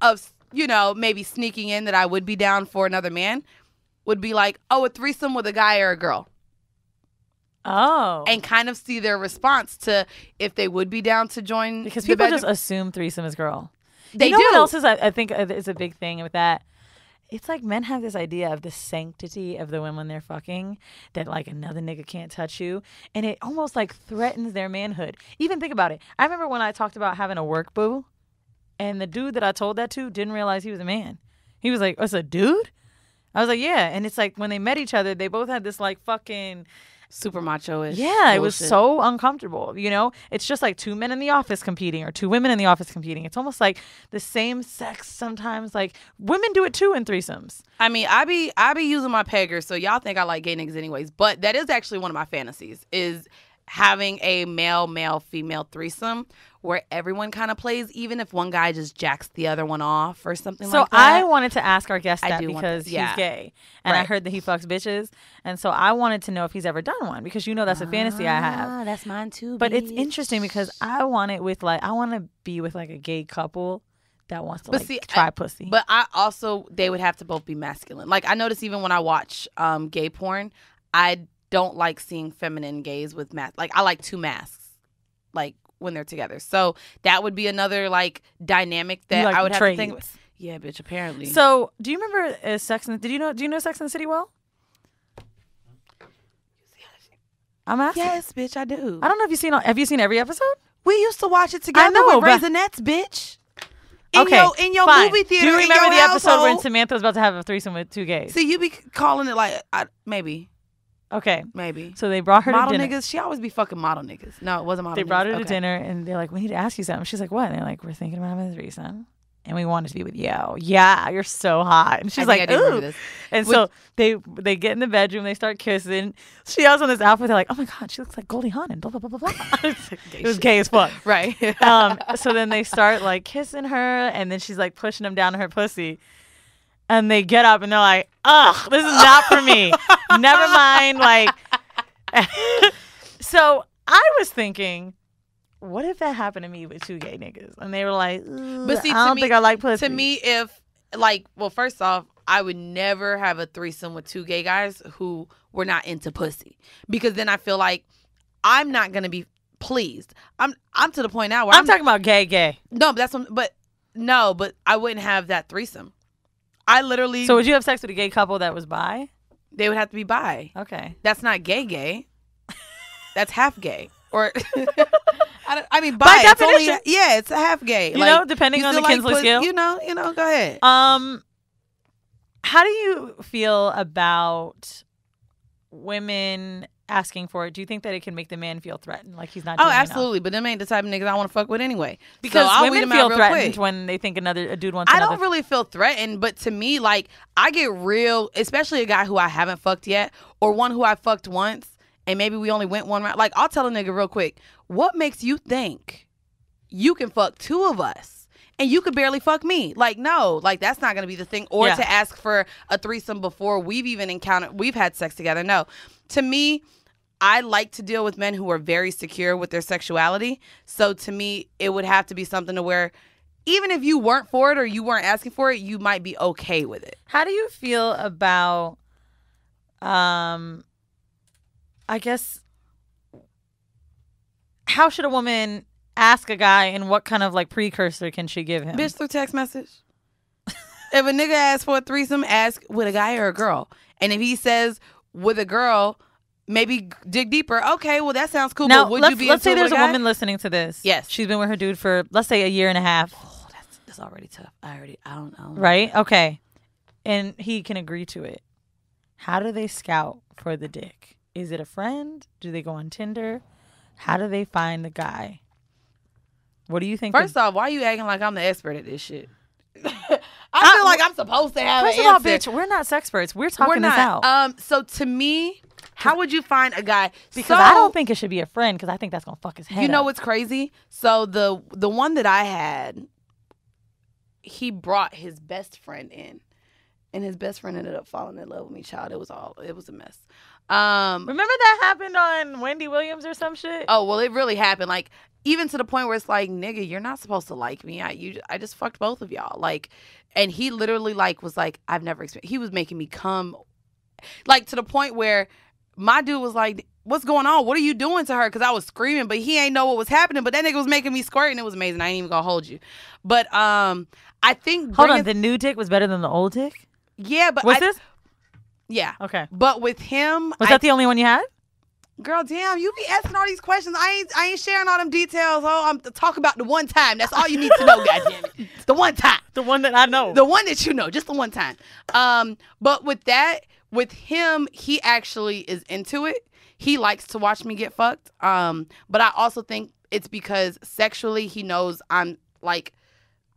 of, you know, maybe sneaking in that I would be down for another man would be like, oh, a threesome with a guy or a girl. Oh. And kind of see their response to if they would be down to join. Because people just assume threesome is girl. They you know do. What else is, I, I think, is a big thing with that? It's like men have this idea of the sanctity of the women they're fucking, that like another nigga can't touch you, and it almost like threatens their manhood. Even think about it. I remember when I talked about having a work boo, and the dude that I told that to didn't realize he was a man. He was like, "Oh, it's a dude?" I was like, "Yeah." And it's like when they met each other, they both had this like fucking super macho-ish. Yeah, bullshit. It was so uncomfortable. You know, it's just like two men in the office competing or two women in the office competing. It's almost like the same sex sometimes. Like women do it too in threesomes. I mean, I be I be using my peggers, so y'all think I like gay niggas anyways. But that is actually one of my fantasies, is having a male, male, female threesome where everyone kind of plays, even if one guy just jacks the other one off or something so like that. So I wanted to ask our guest that because to, yeah. he's gay. And right. I heard that he fucks bitches. And so I wanted to know if he's ever done one, because you know that's a ah, fantasy I have. That's mine too, But bitch. It's interesting because I want it with like, I want to be with like a gay couple that wants to but like see, try I, pussy. But I also, they would have to both be masculine. Like I notice even when I watch um, gay porn, I don't like seeing feminine gays with masks. Like I like two masks, like when they're together. So that would be another like dynamic that like I would have to think about. Yeah, bitch. Apparently. So do you remember uh, Sex and? Did you know? Do you know Sex and the City well? I'm asking. Yes, bitch. I do. I don't know if you've seen. Have you seen every episode? We used to watch it together. I know, with Raisinets, bitch. In okay, your, in your fine. movie theater. Do you remember the household? episode when Samantha was about to have a threesome with two gays? See, you be calling it like I, maybe. Okay. Maybe. So they brought her model to dinner. Model niggas? She always be fucking model niggas. No, it wasn't model they niggas. They brought her okay. to dinner, and they're like, "We need to ask you something." She's like, "What?" And they're like, "We're thinking about having this reason, and we wanted to be with you." Yeah, you're so hot. And she's like, "Ooh." This. And Which, so they they get in the bedroom. They start kissing. She has on this outfit. They're like, "Oh, my God. She looks like Goldie Hawn." And blah, blah, blah, blah, blah. It was gay as fuck. Right. um, so then they start, like, kissing her, and then she's, like, pushing them down to her pussy. And they get up and they're like, "Ugh, this is not for me. Never mind." Like, so I was thinking, what if that happened to me with two gay niggas? And they were like, but see, I don't me, think I like pussy. To me, if like, well, first off, I would never have a threesome with two gay guys who were not into pussy, because then I feel like I'm not gonna be pleased. I'm I'm to the point now where I'm, I'm talking about gay, gay. No, but that's what, but no, but I wouldn't have that threesome. I literally. So would you have sex with a gay couple that was bi? They would have to be bi. Okay. That's not gay gay. That's half gay. Or I, don't, I mean bi. By it's definition. Only, yeah, it's a half gay. You like, know, depending you on the like Kinsley put, scale. You know, you know, go ahead. Um how do you feel about women asking for it? Do you think that it can make the man feel threatened, like he's not doing Oh, absolutely. Enough? But them ain't the type of niggas I want to fuck with anyway. Because so women feel threatened quick. when they think another a dude wants I another. I don't really feel threatened, but to me, like, I get real, especially a guy who I haven't fucked yet or one who I fucked once and maybe we only went one round. Like, I'll tell a nigga real quick, what makes you think you can fuck two of us? And you could barely fuck me. Like, no, like that's not going to be the thing. Or yeah. to ask for a threesome before we've even encountered, we've had sex together. No. To me, I like to deal with men who are very secure with their sexuality. So to me, it would have to be something to where even if you weren't for it or you weren't asking for it, you might be okay with it. How do you feel about, um, I guess, how should a woman ask a guy, and what kind of like precursor can she give him? Bitch, through text message. If a nigga asks for a threesome, ask with a guy or a girl. And if he says with a girl, maybe dig deeper. Okay, well that sounds cool. Now, but would let's, you be? Let's say there's a, a woman listening to this. Yes, she's been with her dude for let's say a year and a half. Oh, that's that's already tough. I already I don't know. Right? Okay, and he can agree to it. How do they scout for the dick? Is it a friend? Do they go on Tinder? How do they find the guy? What do you think? First off, why are you acting like I'm the expert at this shit? I, I feel like I'm supposed to have an answer. First of all, bitch, we're not sexperts. We're talking we're not, this out. Um, so to me, how would you find a guy? Because so, I don't think it should be a friend, because I think that's going to fuck his head You know up. What's crazy? So the the one that I had, he brought his best friend in. And his best friend ended up falling in love with me, child. It was all, it was a mess. Um, Remember that happened on Wendy Williams or some shit? Oh, well, it really happened. Like, even to the point where it's like, nigga, you're not supposed to like me. I you, I just fucked both of y'all. Like, and he literally like was like, I've never experienced. He was making me come, like to the point where my dude was like, what's going on? What are you doing to her? Because I was screaming, but he ain't know what was happening. But that nigga was making me squirt, and it was amazing. I ain't even gonna hold you. But um, I think hold on, the new dick was better than the old dick. Yeah, but was I, this? Yeah. Okay. But with him, was I, that the only one you had? Girl, damn, you be asking all these questions. I ain't, I ain't sharing all them details. Oh, I'm talking about the one time. That's all you need to know. Goddamn it, the one time, the one that I know, the one that you know, just the one time. Um, but with that, with him, he actually is into it. He likes to watch me get fucked. Um, but I also think it's because sexually, he knows I'm like,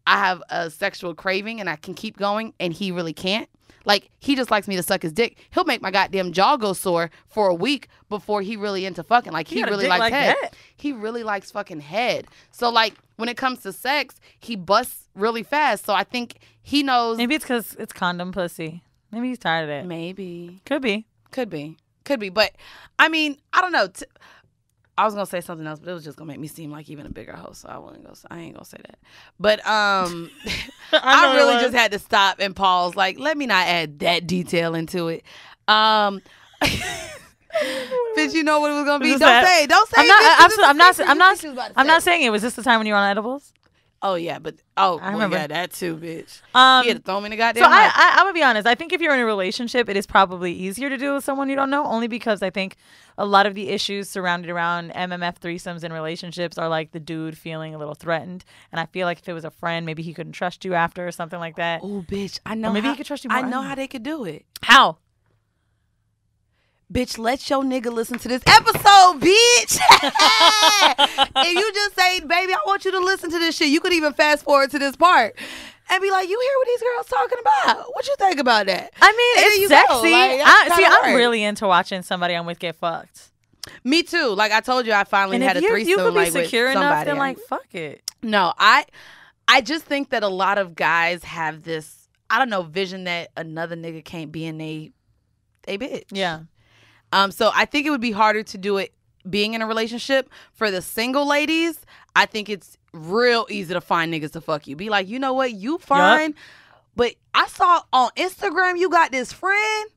I have a sexual craving and I can keep going, and he really can't. Like, he just likes me to suck his dick. He'll make my goddamn jaw go sore for a week before he really into fucking. Like, he, he really likes like head. That. He really likes fucking head. So, like, when it comes to sex, he busts really fast. So I think he knows. Maybe it's because it's condom pussy. Maybe he's tired of it. Maybe. Could be. Could be. Could be. But, I mean, I don't know. T I was going to say something else, but it was just going to make me seem like even a bigger hoe, so I wasn't gonna, I ain't going to say that. But um, I, I really just had to stop and pause. Like, let me not add that detail into it. Um, did you know what it was going to be? Don't that, say it. Don't say I'm not, it. Absolutely, I'm not, I'm not, I'm not, I'm not saying it. Was this the time when you were on edibles? Oh, yeah, but, oh, I remember well, yeah, that too, bitch. Um, he had to throw me in the goddamn So I, I, I'm going to be honest. I think if you're in a relationship, it is probably easier to deal with someone you don't know, only because I think a lot of the issues surrounded around M M F threesomes in relationships are like the dude feeling a little threatened. And I feel like if it was a friend, maybe he couldn't trust you after or something like that. Oh, bitch, I know. Or maybe how, he could trust you more. I know how they could do it. How? Bitch, let your nigga listen to this episode, bitch. If you just say, baby, I want you to listen to this shit, you could even fast forward to this part and be like, you hear what these girls talking about? What you think about that? I mean, and it's sexy. Like, I, see, hard. I'm really into watching somebody I'm with get fucked. Me too. Like I told you, I finally and had a threesome. You could be like, secure enough to like, fuck it. No, I, I just think that a lot of guys have this, I don't know, vision that another nigga can't be in a, a bitch. Yeah. Um, so I think it would be harder to do it being in a relationship. For the single ladies, I think it's real easy to find niggas to fuck you. Be like, you know what, you fine. Yep. But I saw on Instagram you got this friend.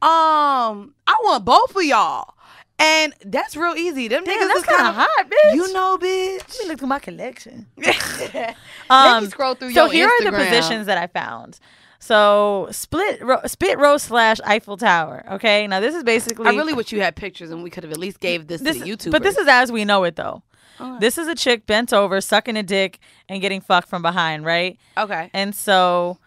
Um, I want both of y'all. And that's real easy. Them Damn, niggas that's kind of hot, bitch. You know, bitch. Let me look through my collection. um, Let me scroll through so your Instagram. So here are the positions that I found. So split ro spit roast slash Eiffel Tower. Okay, now this is basically. I really wish you had pictures, and we could have at least gave this, this to the YouTubers. But this is as we know it, though. Oh. This is a chick bent over, sucking a dick, and getting fucked from behind, right? Okay. And so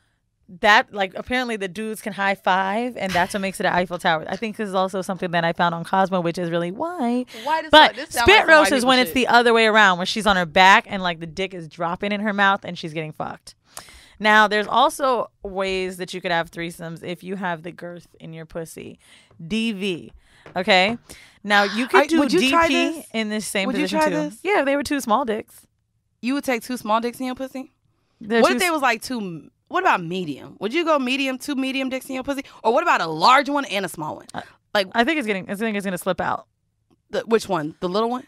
that, like, apparently the dudes can high five, and that's what makes it an Eiffel Tower. I think this is also something that I found on Cosmo, which is really why. Why does but this sound spit like roast is when shit. It's the other way around, where she's on her back and like the dick is dropping in her mouth, and she's getting fucked. Now, there's also ways that you could have threesomes if you have the girth in your pussy. D V. Okay? Now, you could do D P in this same position, too. Would you try this? Yeah, they were two small dicks. You would take two small dicks in your pussy? What if they was like two... What about medium? Would you go medium, two medium dicks in your pussy? Or what about a large one and a small one? Like, I think it's getting... I think it's going to slip out. The, which one? The little one?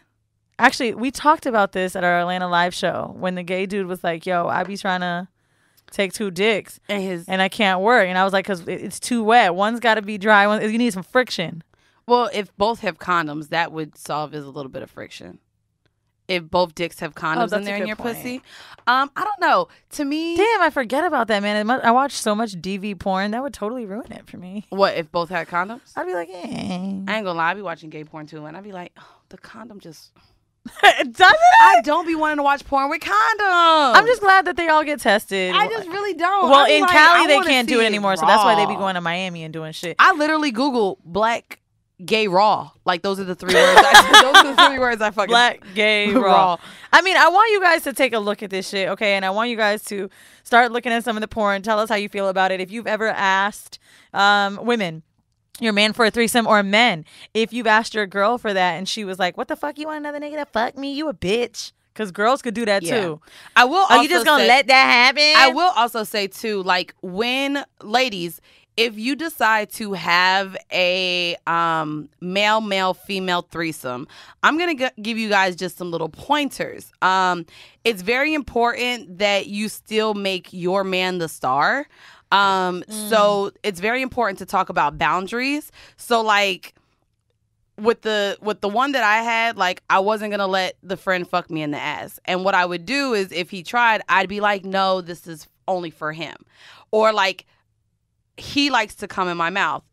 Actually, we talked about this at our Atlanta live show when the gay dude was like, yo, I be trying to... take two dicks and his and I can't work, and I was like, because it's too wet, one's got to be dry, one, you need some friction. Well, if both have condoms, that would solve is a little bit of friction. If both dicks have condoms oh, in there in your point. pussy, um I don't know, to me, damn, I forget about that, man. I watch so much D V porn. That would totally ruin it for me. What if both had condoms? I'd be like, eh. I ain't gonna lie, I'd be watching gay porn too, and I'd be like, oh, the condom just doesn't it? I don't be wanting to watch porn with condoms. I'm just glad that they all get tested. I just really don't. Well, in like, Cali, they can't do it anymore, raw. So that's why they be going to Miami and doing shit. I literally Google black, gay, raw. Like, those are the three words. I, those are the three words I fucking... Black, gay, raw. I mean, I want you guys to take a look at this shit, okay? And I want you guys to start looking at some of the porn. Tell us how you feel about it. If you've ever asked um, women... your man for a threesome, or men, if you've asked your girl for that and she was like, what the fuck, you want another nigga to fuck me? You a bitch. Because girls could do that, yeah. too. I will. Are also you just going to let that happen? I will also say, too, like, when, ladies, if you decide to have a um, male, male, female threesome, I'm going to give you guys just some little pointers. Um, it's very important that you still make your man the star. Um, mm. So it's very important to talk about boundaries. So like with the with the one that I had, like, I wasn't gonna let the friend fuck me in the ass. And what I would do is, if he tried, I'd be like, no, this is only for him. Or like, he likes to come in my mouth.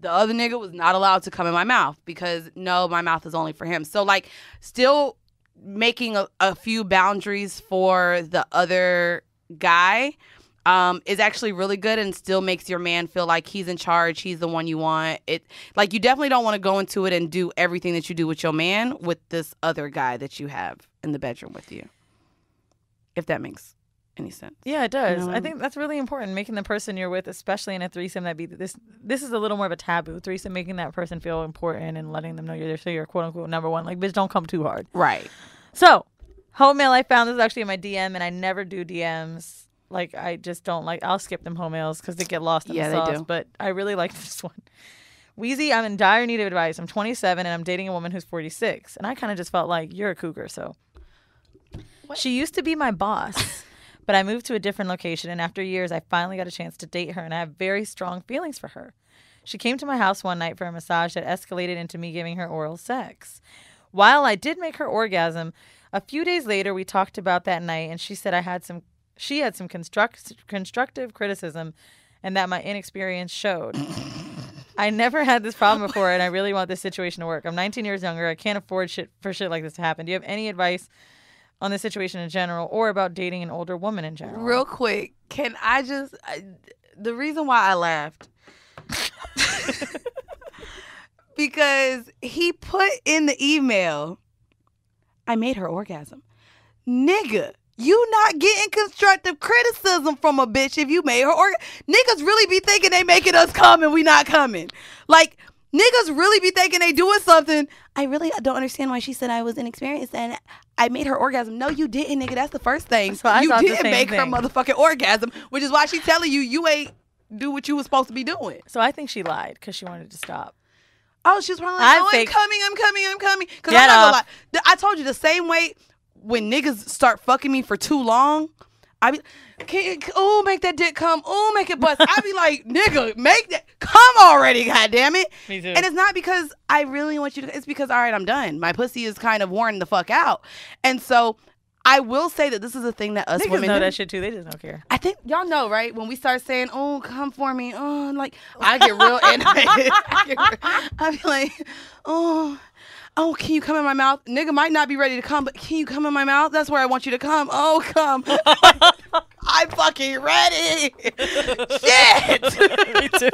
The other nigga was not allowed to come in my mouth because, no, my mouth is only for him. So, like, still making a, a few boundaries for the other guy um, is actually really good and still makes your man feel like he's in charge, he's the one you want. It like, you definitely don't want to go into it and do everything that you do with your man with this other guy that you have in the bedroom with you, if that makes any sense. Yeah, it does. You know, I think that's really important, making the person you're with, especially in a threesome, that be this this is a little more of a taboo threesome, making that person feel important and letting them know you're there, so you're quote unquote number one. Like, bitch, don't come too hard. Right. So home mail, I found this is actually in my D M, and I never do D Ms. Like, I just don't like, I'll skip them home mails because they get lost in yeah, the sauce. They do. But I really like this one. Weezy, I'm in dire need of advice. I'm twenty-seven and I'm dating a woman who's forty-six. And I kind of just felt like, you're a cougar, so. What? She used to be my boss. But I moved to a different location, and after years, I finally got a chance to date her, and I have very strong feelings for her. She came to my house one night for a massage that escalated into me giving her oral sex. While I did make her orgasm, a few days later, we talked about that night, and she said I had some, she had some construct, constructive criticism, and that my inexperience showed. I never had this problem before, and I really want this situation to work. I'm nineteen years younger. I can't afford shit for shit like this to happen. Do you have any advice on the situation in general, or about dating an older woman in general? Real quick, can I just... I, the reason why I laughed... because he put in the email, I made her orgasm. Nigga, you not getting constructive criticism from a bitch if you made her orgasm. Niggas really be thinking they making us come and we not coming. Like... Niggas really be thinking they doing something. I really don't understand why she said I was inexperienced and I made her orgasm. No, you didn't, nigga. That's the first thing. So I you didn't make thing. her motherfucking orgasm, which is why she telling you you ain't do what you was supposed to be doing. So I think she lied because she wanted to stop. Oh, she was probably like, I'm, oh, I'm coming, I'm coming, I'm coming. Because I'm not going to lie. I told you the same way when niggas start fucking me for too long, I be, can, ooh, make that dick come. Ooh, make it bust. I be like, nigga, make that come already, goddammit. Me too. And it's not because I really want you to. It's because, all right, I'm done. My pussy is kind of worn the fuck out. And so I will say that this is a thing that us Niggas women know do. that shit too. They just don't care. I think y'all know, right? When we start saying, oh, come for me. Oh, like, I get real animated. I get real, I be like, oh. Oh, can you come in my mouth? Nigga might not be ready to come, but can you come in my mouth? That's where I want you to come. Oh, come. I'm fucking ready. Shit. Me too.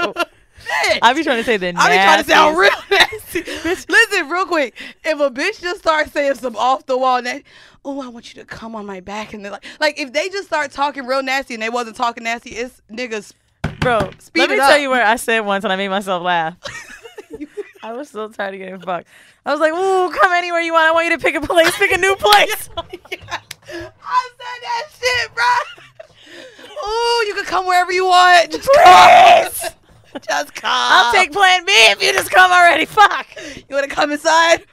Bitch. I be trying to say the nasty. I be trying to sound real nasty. Listen, real quick. If a bitch just starts saying some off the wall nasty, oh, I want you to come on my back. And they're like, like, if they just start talking real nasty and they wasn't talking nasty, it's niggas. Bro, speed let me up. tell you where I said once and I made myself laugh. I was so tired of getting fucked. I was like, ooh, come anywhere you want. I want you to pick a place. Pick a new place. Yeah. I said that shit, bro. Ooh, you can come wherever you want. Just Please. come. Just come. I'll take plan B if you just come already. Fuck. You want to come inside?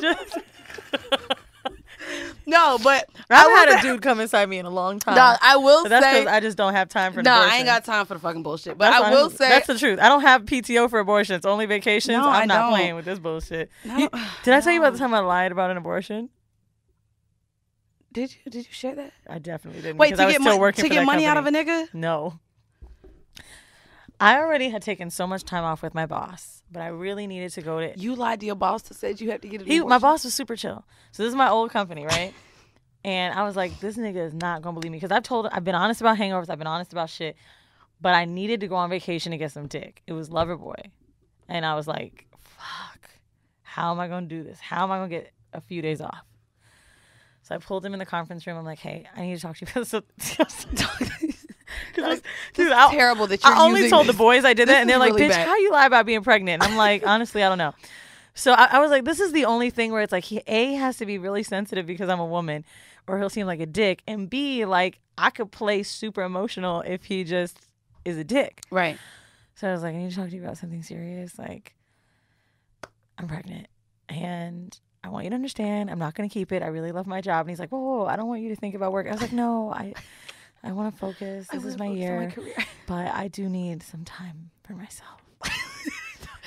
Just... No, but I haven't had a dude come inside me in a long time. No, I will say that's because I just don't have time for no. Abortions. I ain't got time for the fucking bullshit. But that's I will say that's the truth. I don't have P T O for abortions. Only vacations. No, I'm I not don't. playing with this bullshit. No, you, did no. I tell you about the time I lied about an abortion? Did you? Did you share that? I definitely didn't. Wait, to I was get still working to for get that money company. out of a nigga? No. I already had taken so much time off with my boss, but I really needed to go to... You lied to your boss to say you had to get an abortion? He, my boss was super chill. So this is my old company, right? And I was like, this nigga is not going to believe me. Because I've told... I've been honest about hangovers. I've been honest about shit. But I needed to go on vacation to get some dick. It was Loverboy. And I was like, fuck. How am I going to do this? How am I going to get a few days off? So I pulled him in the conference room. I'm like, hey, I need to talk to you. So... This, dude, I, terrible that you're I only told this. the boys I did that, and they're like, really bitch, bad. how you lie about being pregnant? And I'm like, honestly, I don't know. So I, I was like, this is the only thing where it's like, he A, has to be really sensitive because I'm a woman, or he'll seem like a dick, and B, like, I could play super emotional if he just is a dick. Right. So I was like, I need to talk to you about something serious. Like, I'm pregnant, and I want you to understand I'm not going to keep it. I really love my job. And he's like, whoa, whoa, whoa, I don't want you to think about work. I was like, no, I... I want to focus. This is my year, but I do need some time for myself.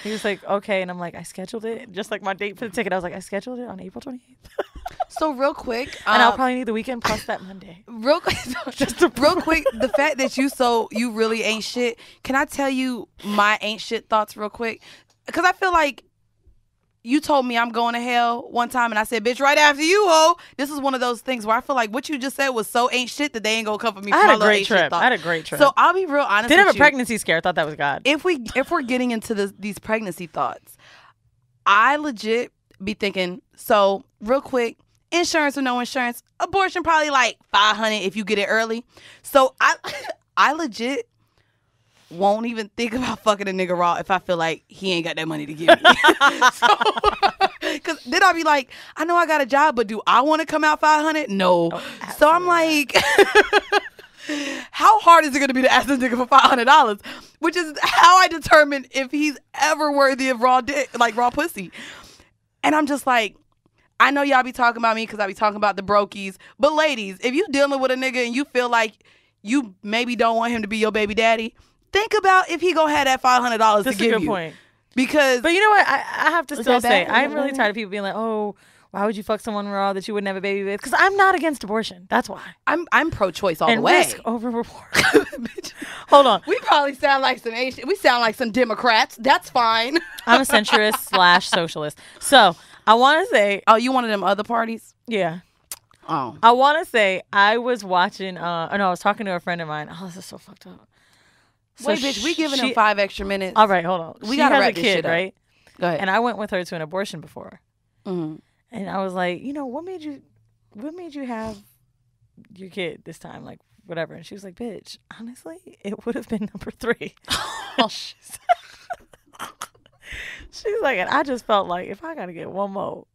He was like, okay. And I'm like, I scheduled it. Just like my date for the ticket. I was like, I scheduled it on April twenty-eighth. So real quick. Um, and I'll probably need the weekend plus that Monday. Real quick. Just to real quick. The fact that you so you really ain't shit. Can I tell you my ain't shit thoughts real quick? Because I feel like you told me I'm going to hell one time, and I said, bitch, right after you, ho. This is one of those things where I feel like what you just said was so ain't shit that they ain't going to cover me for my little ain't shit thought. I had a great trip. So I'll be real honest with you. Didn't have a pregnancy scare. I thought that was God. If, we, if we're getting into this, these pregnancy thoughts, I legit be thinking, so real quick, insurance or no insurance, abortion probably like five hundred dollars if you get it early. So I, I legit won't even think about fucking a nigga raw if I feel like he ain't got that money to give me. So, cause then I'll be like, I know I got a job, but do I want to come out five hundred? No. Oh, so I'm like, how hard is it going to be to ask this nigga for five hundred dollars? Which is how I determine if he's ever worthy of raw dick, like raw pussy. And I'm just like, I know y'all be talking about me because I be talking about the brokies, but ladies, if you dealing with a nigga and you feel like you maybe don't want him to be your baby daddy, think about if he gonna have that five hundred dollars to give you. That's a good point. Because, but you know what, I, I have to still say, I'm really tired of people being like, "Oh, why would you fuck someone raw that you wouldn't have a baby with?" Because I'm not against abortion. That's why. I'm I'm pro-choice all the way. Risk over reward. Hold on. We probably sound like some Asian. We sound like some Democrats. That's fine. I'm a centrist slash socialist. So I want to say, oh, you one of them other parties? Yeah. Oh. I want to say I was watching. Uh, no, I was talking to a friend of mine. Oh, this is so fucked up. So wait, bitch, we giving she, him five extra minutes. All right, hold on. We she gotta has wrap a kid, this shit up. Right? Go ahead. And I went with her to an abortion before, mm-hmm. and I was like, you know, what made you, what made you have your kid this time, like whatever? And she was like, bitch, honestly, it would have been number three. Oh, she's, she's like, and I just felt like if I gotta get one more,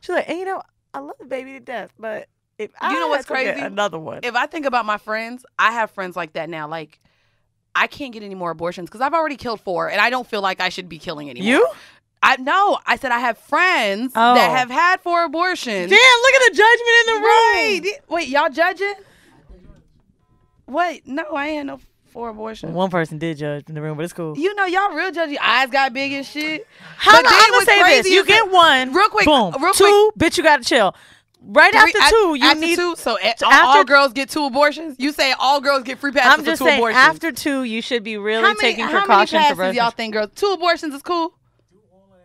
she's like, and you know, I love the baby to death, but if I you know what's crazy, another one. If I think about my friends, I have friends like that now, like. I can't get any more abortions because I've already killed four, and I don't feel like I should be killing anymore. You? I no. I said I have friends oh. that have had four abortions. Damn! Look at the judgment in the right. room. Wait, y'all judging? What? No, I ain't had no four abortions. One person did judge in the room, but it's cool. You know, y'all real judgy. Eyes got big and shit. How? But I'm gonna say this: you get one, real quick. Boom. Real two, quick. Bitch, you gotta chill. Right Three, after two, you after need two, so after, all girls get two abortions. You say all girls get free passes I'm just for two saying, abortions. After two, you should be really how many, taking how precautions. How many passes y'all think, girls? Two abortions is cool.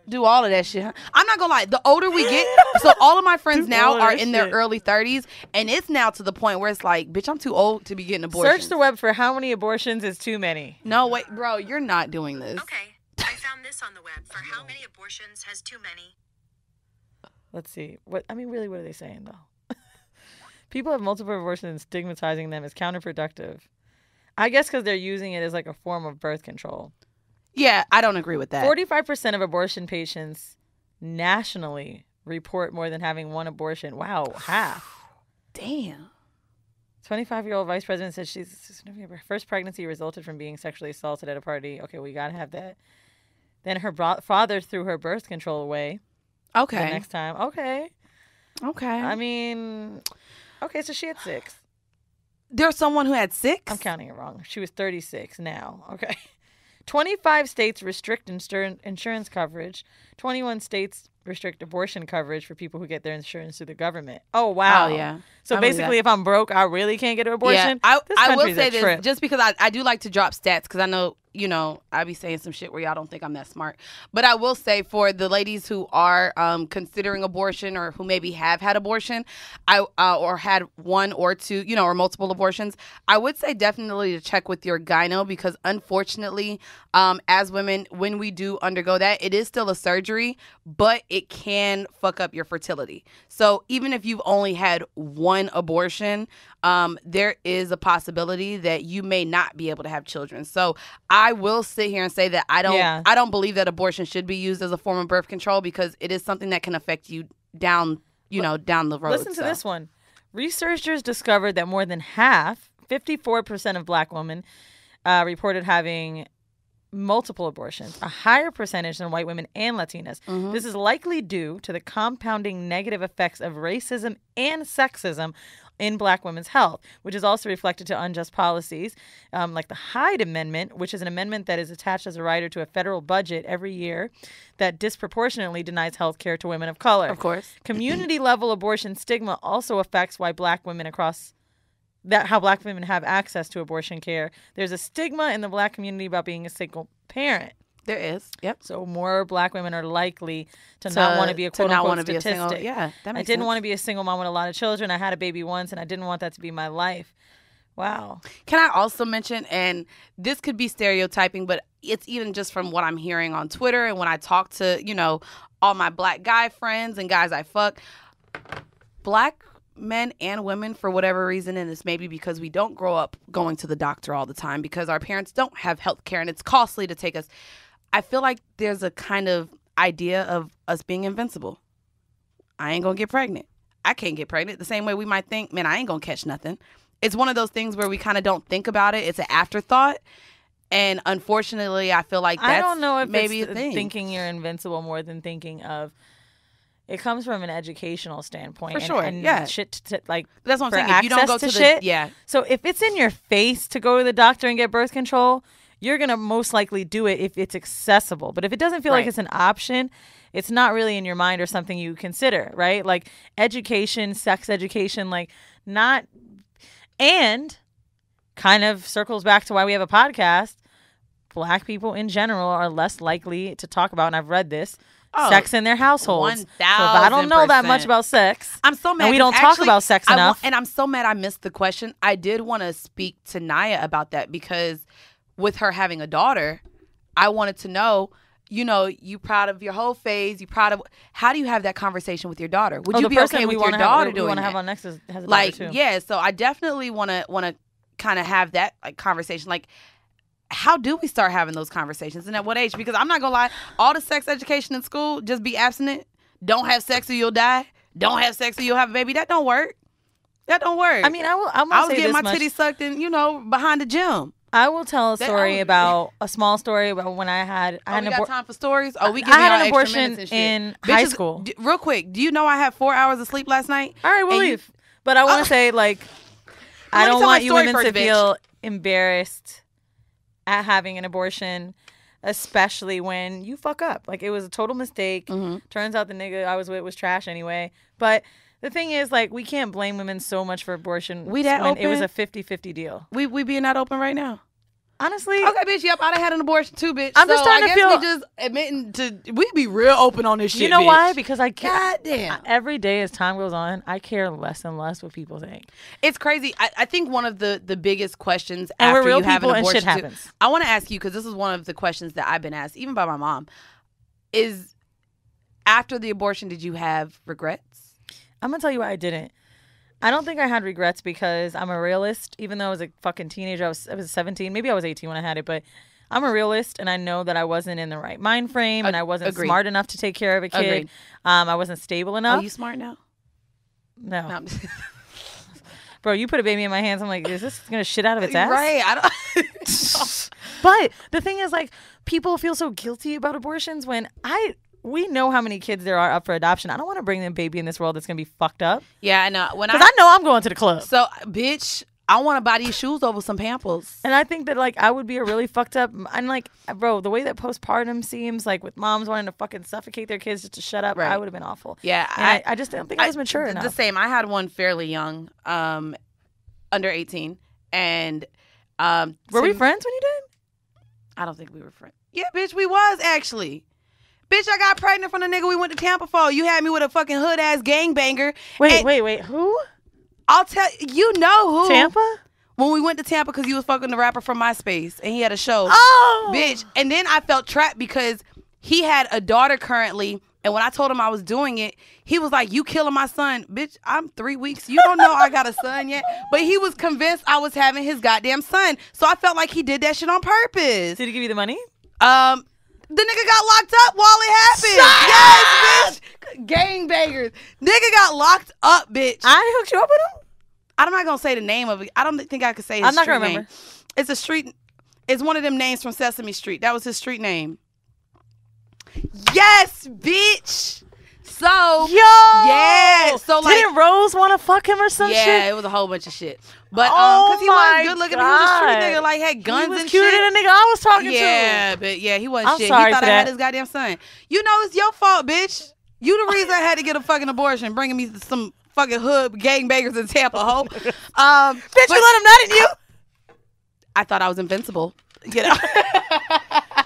Do all of that shit. Huh? I'm not gonna lie. The older we get, so all of my friends now are in their shit. early thirties, and it's now to the point where it's like, bitch, I'm too old to be getting abortions. Search the web for how many abortions is too many. No, wait, bro, you're not doing this. Okay, I found this on the web for how many abortions has too many. Let's see. What I mean, really, what are they saying, though? People have multiple abortions and stigmatizing them as counterproductive. I guess because they're using it as like a form of birth control. Yeah, I don't agree with that. forty-five percent of abortion patients nationally report more than having one abortion. Wow, half. Damn. twenty-five-year-old vice president said she's her first pregnancy resulted from being sexually assaulted at a party. Okay, we got to have that. Then her father threw her birth control away. Okay. The next time. Okay. Okay. I mean, okay, so she had six. There's someone who had six? I'm counting it wrong. She was thirty-six now. Okay. twenty-five states restrict insur insurance coverage. twenty-one states restrict abortion coverage for people who get their insurance through the government. Oh, wow. Oh, yeah. So I basically, if I'm broke, I really can't get an abortion? Yeah. I, this I will say this, trip. just because I, I do like to drop stats, because I know, you know, I be saying some shit where y'all don't think I'm that smart. But I will say for the ladies who are um, considering abortion or who maybe have had abortion I uh, or had one or two, you know, or multiple abortions, I would say definitely to check with your gyno because unfortunately, um, as women, when we do undergo that, it is still a surgery, but it can fuck up your fertility. So even if you've only had one abortion, um, there is a possibility that you may not be able to have children. So I I will sit here and say that I don't yeah. I don't believe that abortion should be used as a form of birth control because it is something that can affect you down, you know, down the road. Listen to so. this one. Researchers discovered that more than half, fifty-four percent of black women uh, reported having multiple abortions, a higher percentage than white women and Latinas. Mm-hmm. This is likely due to the compounding negative effects of racism and sexism in Black women's health, which is also reflected to unjust policies um, like the Hyde Amendment, which is an amendment that is attached as a rider to a federal budget every year that disproportionately denies health care to women of color. Of course. Community level abortion stigma also affects why Black women across that how Black women have access to abortion care. There's a stigma in the Black community about being a single parent. There is, yep. So more Black women are likely to, to not want to be a quote-unquote statistic. Be a single, yeah, that makes I didn't sense. want to be a single mom with a lot of children. I had a baby once, and I didn't want that to be my life. Wow. Can I also mention, and this could be stereotyping, but it's even just from what I'm hearing on Twitter and when I talk to, you know, all my Black guy friends and guys I fuck, Black men and women, for whatever reason, and this may be because we don't grow up going to the doctor all the time because our parents don't have health care and it's costly to take us. I feel like there's a kind of idea of us being invincible. I ain't going to get pregnant. I can't get pregnant. The same way we might think, man, I ain't going to catch nothing. It's one of those things where we kind of don't think about it. It's an afterthought. And unfortunately, I feel like that's I don't know if maybe it's a thing. Thinking you're invincible more than thinking of, it comes from an educational standpoint. For and, sure, and yeah. Shit to, like, that's what I'm saying. If you don't go to, to the, shit. Yeah. So if it's in your face to go to the doctor and get birth control, you're going to most likely do it if it's accessible. But if it doesn't feel right. like it's an option, it's not really in your mind or something you consider, right? Like education, sex education, like not, and kind of circles back to why we have a podcast. Black people in general are less likely to talk about, and I've read this, oh, sex in their households. one thousand percent. So if I don't know that much about sex. I'm so mad. And we don't actually, talk about sex enough. I, and I'm so mad I missed the question. I did want to speak to Naya about that because with her having a daughter, I wanted to know, you know, you proud of your whole phase, you proud of, how do you have that conversation with your daughter? Would oh, you be okay with your daughter have, doing that? We want to have on next is, has a like, daughter too. Yeah, so I definitely want to want to kind of have that like conversation. Like, how do we start having those conversations and at what age? Because I'm not going to lie, all the sex education in school, just be abstinent, don't have sex or you'll die, don't have sex or you'll have a baby, that don't work. That don't work. I mean, I will. I'm gonna I was say getting this my much. titties sucked in, you know, behind the gym. I will tell a story about a small story about when I had. I oh, had we got time for stories. Oh, we give I had an abortion in Bitches, high school. D real quick, do you know I had four hours of sleep last night? All right, we'll and leave. You, but I want to oh. say, like, I don't want you women first, to bitch. feel embarrassed at having an abortion, especially when you fuck up. Like, it was a total mistake. Mm-hmm. Turns out the nigga I was with was trash anyway. But the thing is, like, we can't blame women so much for abortion. We that when open? It was a fifty fifty deal. We we being that open right now. Honestly. Okay, bitch, yep, I'd have had an abortion too, bitch. I'm so just trying I to feel. We just admitting to, we be real open on this shit, You know bitch. why? Because I can't. God damn. Every day as time goes on, I care less and less what people think. It's crazy. I, I think one of the, the biggest questions and after we're real you have an abortion and shit happens. Too, I want to ask you, because this is one of the questions that I've been asked, even by my mom, is after the abortion, did you have regrets? I'm going to tell you why I didn't. I don't think I had regrets because I'm a realist. Even though I was a fucking teenager, I was, I was seventeen. Maybe I was eighteen when I had it, but I'm a realist, and I know that I wasn't in the right mind frame, and I wasn't Agreed. smart enough to take care of a kid. Um, I wasn't stable enough. Are you smart now? No. no Bro, you put a baby in my hands, I'm like, is this going to shit out of its ass? Right. I don't But the thing is, like, people feel so guilty about abortions when I... We know how many kids there are up for adoption. I don't want to bring them baby in this world that's going to be fucked up. Yeah, I know. Because I, I know I'm going to the club. So, bitch, I want to buy these shoes over some Pampers. And I think that, like, I would be a really fucked up. I'm like, bro, the way that postpartum seems, like, with moms wanting to fucking suffocate their kids just to shut up, right. I would have been awful. Yeah. I, I just don't think I was mature I, enough. The same. I had one fairly young, um, under eighteen. And um, Were so we friends when you did? I don't think we were friends. Yeah, bitch, we was, actually. Bitch, I got pregnant from the nigga we went to Tampa for. You had me with a fucking hood-ass gangbanger. Wait, wait, wait. Who? I'll tell you know who. Tampa? When we went to Tampa because you was fucking the rapper from MySpace and he had a show. Oh! Bitch. And then I felt trapped because he had a daughter currently and when I told him I was doing it, he was like, you killing my son. Bitch, I'm three weeks. You don't know I got a son yet. But he was convinced I was having his goddamn son. So I felt like he did that shit on purpose. Did he give you the money? Um... The nigga got locked up while it happened. Shut yes, up! Bitch. Gangbangers. Nigga got locked up, bitch. I hooked you up with him? I'm not going to say the name of it. I don't think I could say his I'm not going to remember. Name. It's a street. It's one of them names from Sesame Street. That was his street name. Yes, bitch. So yo, yeah. So like, didn't Rose want to fuck him or some yeah, shit? Yeah, it was a whole bunch of shit. But oh um, cause he wasn't good looking, he was a street nigga, like had guns and shit. He was cuter than the nigga I was talking yeah, to. Yeah, but yeah, he wasn't I'm shit. Sorry he thought I that. had his goddamn son. You know, it's your fault, bitch. You the reason I had to get a fucking abortion, bringing me some fucking hood gangbangers in Tampa, ho. Um, bitch, but, you let him nut at you. I thought I was invincible. You know.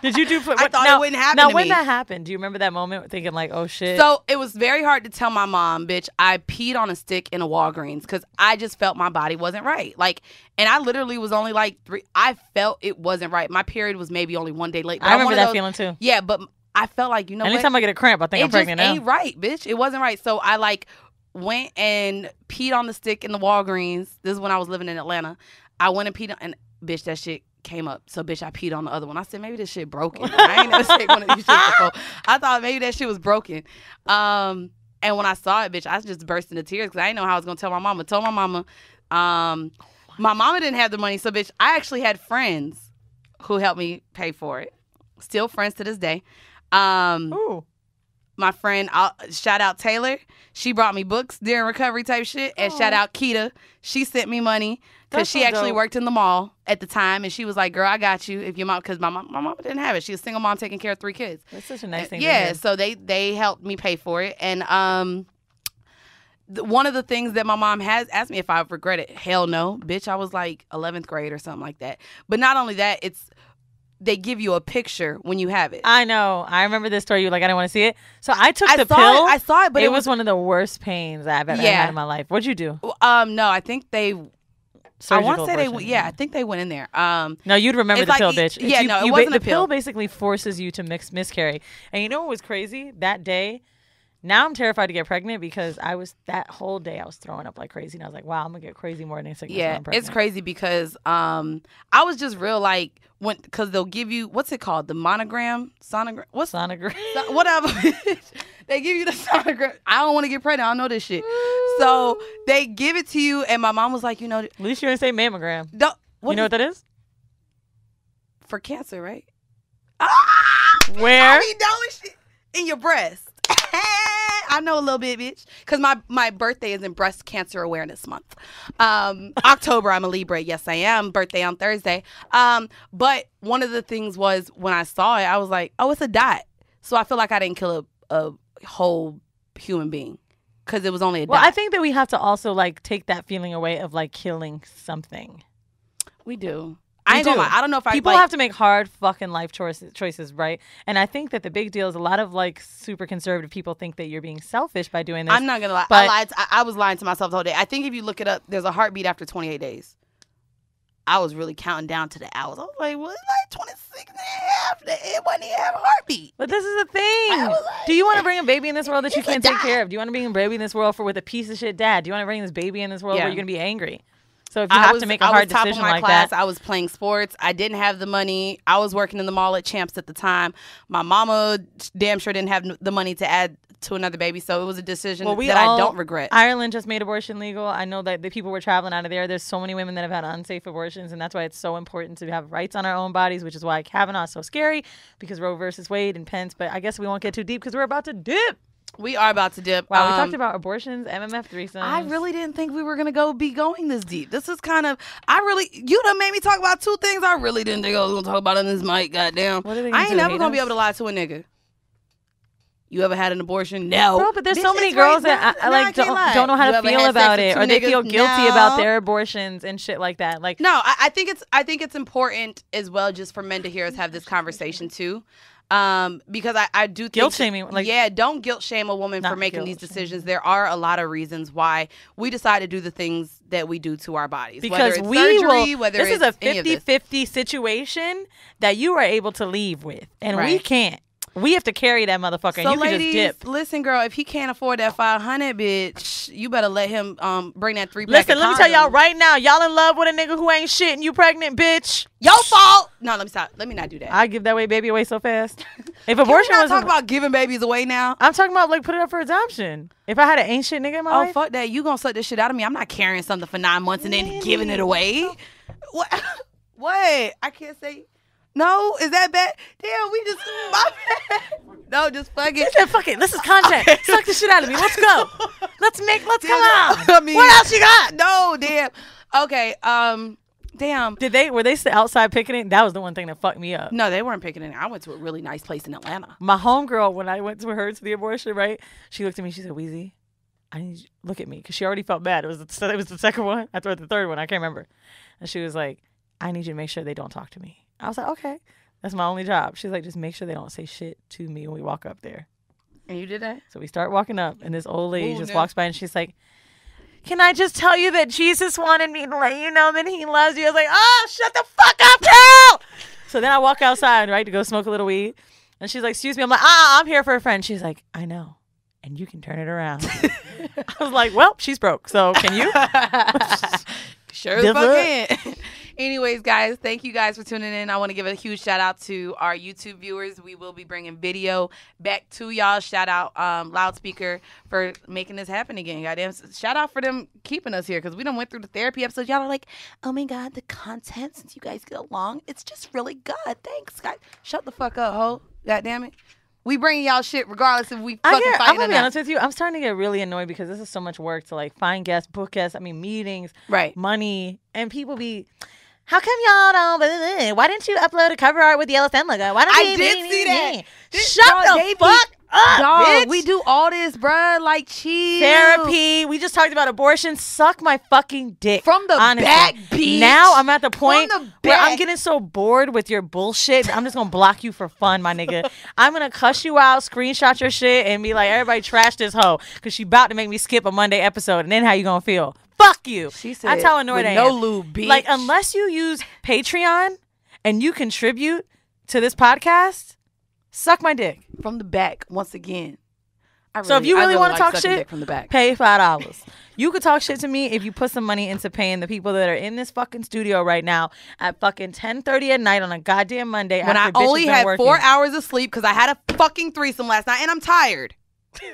Did you do? What, I thought now, it wouldn't happen. Now, to when me. that happened, do you remember that moment thinking like, "Oh shit"? So it was very hard to tell my mom, bitch. I peed on a stick in a Walgreens because I just felt my body wasn't right. Like, and I literally was only like three. I felt it wasn't right. My period was maybe only one day late. But I remember that those, feeling too. Yeah, but I felt like you know. Anytime what? I get a cramp, I think it I'm pregnant just ain't now. Ain't right, bitch. It wasn't right. So I like went and peed on the stick in the Walgreens. This is when I was living in Atlanta. I went and peed on, and bitch, that shit came up. So bitch, I peed on the other one. I said, maybe this shit broken. I ain't never shake one of these shit before. I thought maybe that shit was broken. Um, and when I saw it, bitch, I just burst into tears because I didn't know how I was gonna tell my mama. Told my mama, um, my mama didn't have the money, so bitch, I actually had friends who helped me pay for it. Still friends to this day. Um, Ooh. My friend, uh, shout out Taylor. She brought me books during recovery type shit. And Aww. Shout out Keita. She sent me money because she so actually dope. worked in the mall at the time. And she was like, girl, I got you. If your mom, because my mom, my mama didn't have it. She was a single mom taking care of three kids. That's such a nice and, thing. Yeah. So they, they helped me pay for it. And um, th one of the things that my mom has asked me if I regret it, hell no. Bitch, I was like eleventh grade or something like that. But not only that, it's, they give you a picture when you have it. I know. I remember this story. You were like, I didn't want to see it. So I took I the pill. It. I saw it, but it, it was, was one of the worst pains I've ever yeah. had in my life. What'd you do? Um, no, I think they. Surgical I want to say abortion. they. Yeah, I think they went in there. Um, no, you'd remember the like, pill, bitch. Yeah, you, no, it you, wasn't the a pill. pill. Basically forces you to mix miscarry. And you know what was crazy that day? Now I'm terrified to get pregnant because I was that whole day I was throwing up like crazy, and I was like, wow, I'm gonna get crazy more than sickness. Yeah, when I'm it's crazy because um, I was just real like. When, cause they'll give you what's it called the monogram sonogram what's sonogram so, whatever they give you the sonogram. I don't want to get pregnant. I don't know this shit. Ooh. So they give it to you, and my mom was like, you know, at least you didn't say mammogram. The, what you know what that is for cancer, right? Ah! Where I be doing shit in your breast. I know a little bit, bitch, because my, my birthday is in Breast Cancer Awareness Month. Um, October, I'm a Libra. Yes, I am. Birthday on Thursday. Um, but one of the things was when I saw it, I was like, oh, it's a dot. So I feel like I didn't kill a, a whole human being because it was only a well, dot. Well, I think that we have to also, like, take that feeling away of, like, killing something. We do. I ain't gonna lie. I don't know if I people like, have to make hard fucking life choices, choices, right? And I think that the big deal is a lot of like super conservative people think that you're being selfish by doing this. I'm not gonna lie. But I lied. To, I, I was lying to myself the whole day. I think if you look it up, there's a heartbeat after twenty-eight days. I was really counting down to the hours. I was like, well, it's like twenty-six and a half. It wasn't even have a heartbeat. But this is the thing. Like, do you want to bring a baby in this world that you can't take die. care of? Do you want to bring a baby in this world for with a piece of shit dad? Do you want to bring this baby in this world yeah. where you're gonna be angry? So if you I have was, to make a I hard decision like class. that. I was playing sports. I didn't have the money. I was working in the mall at Champs at the time. My mama damn sure didn't have the money to add to another baby. So it was a decision well, we that all, I don't regret. Ireland just made abortion legal. I know that the people were traveling out of there. There's so many women that have had unsafe abortions. And that's why it's so important to have rights on our own bodies, which is why Kavanaugh's so scary because Roe versus Wade and Pence. But I guess we won't get too deep because we're about to dip. We are about to dip. Wow, um, we talked about abortions, M M F threesomes. I really didn't think we were going to go be going this deep. This is kind of, I really, you done made me talk about two things I really didn't think I was going to talk about on this mic, goddamn. What are they gonna I ain't do, never going to be able to lie to a nigga. You ever had an abortion? No. Bro, but there's this so many girls right. that I, I no, like I don't, don't know how you to feel about it, or niggas? they feel guilty no. about their abortions and shit like that. Like, no, I, I think it's I think it's important as well just for men to hear us have this conversation too. Um, because I, I do think guilt shaming, like, yeah, don't guilt shame a woman for making these decisions. There are a lot of reasons why we decide to do the things that we do to our bodies. Because whether it's we surgery, will, whether this it's is a fifty fifty situation that you are able to leave with, and right. we can't. We have to carry that motherfucker. So and you ladies, can just dip. Listen, girl, if he can't afford that five hundred, bitch, you better let him um bring that three. Listen, let me tell y'all right now, y'all in love with a nigga who ain't shit and you pregnant, bitch. Your fault. No, let me stop. Let me not do that. I give that way baby away so fast. If abortion was talking about giving babies away now, I'm talking about like put it up for adoption. If I had an ain't shit nigga in my oh, life, oh fuck that, you gonna suck this shit out of me? I'm not carrying something for nine months and then really? giving it away. What? What? I can't say. No, is that bad? Damn, we just my bad. No, No, just fuck it. He said, fuck it. This is contact. Okay. Suck the shit out of me. Let's go. Let's make, let's come out. I mean, what else you got? No, damn. Okay, um, damn. Did they, were they outside picketing? That was the one thing that fucked me up. No, they weren't picketing. I went to a really nice place in Atlanta. My homegirl, when I went to her to the abortion, right? She looked at me, she said, Weezy, I need you to look at me. Because she already felt bad. It was, the, it was the second one. I thought it was the third one. I can't remember. And she was like, I need you to make sure they don't talk to me. I was like, okay. That's my only job. She's like, just make sure they don't say shit to me when we walk up there. And you did that? So we start walking up, and this old lady Ooh, just no. walks by, and she's like, can I just tell you that Jesus wanted me to let you know that he loves you? I was like, oh, shut the fuck up, girl! So then I walk outside, right, to go smoke a little weed. And she's like, excuse me. I'm like, ah, I'm here for a friend. She's like, I know. And you can turn it around. I was like, well, she's broke, so can you? Sure as fuck can. Anyways, guys, thank you guys for tuning in. I want to give a huge shout out to our YouTube viewers. We will be bringing video back to y'all. Shout out um, Loudspeaker for making this happen again. Goddamn, shout out for them keeping us here because we done went through the therapy episodes. Y'all are like, oh my God, the content since you guys get along, it's just really good. Thanks, guys. Shut the fuck up, ho. God damn it. We bringing y'all shit regardless if we fucking get, fighting I'm gonna be honest with you. I'm starting to get really annoyed because this is so much work to like find guests, book guests. I mean, meetings, right? Money, and people be. How come y'all don't? Blah, blah, blah. Why didn't you upload a cover art with the L S M logo? Why don't I did see me, that? This, Shut dog, the fuck be, up, dog, bitch. We do all this, bruh. Like, cheese. Therapy. We just talked about abortion. Suck my fucking dick. From the honestly. back, bitch. Now I'm at the point the where I'm getting so bored with your bullshit. I'm just going to block you for fun, my nigga. I'm going to cuss you out, screenshot your shit, and be like, everybody trash this hoe because she about to make me skip a Monday episode. And then how you going to feel? Fuck you. She said, that's how annoyed I am. No lube, bitch. Like, unless you use Patreon and you contribute to this podcast, suck my dick. From the back, once again. I really, so if you really, really want to like talk shit, from the back. Pay five dollars. You could talk shit to me if you put some money into paying the people that are in this fucking studio right now at fucking ten thirty at night on a goddamn Monday. When I only had working. four hours of sleep because I had a fucking threesome last night and I'm tired.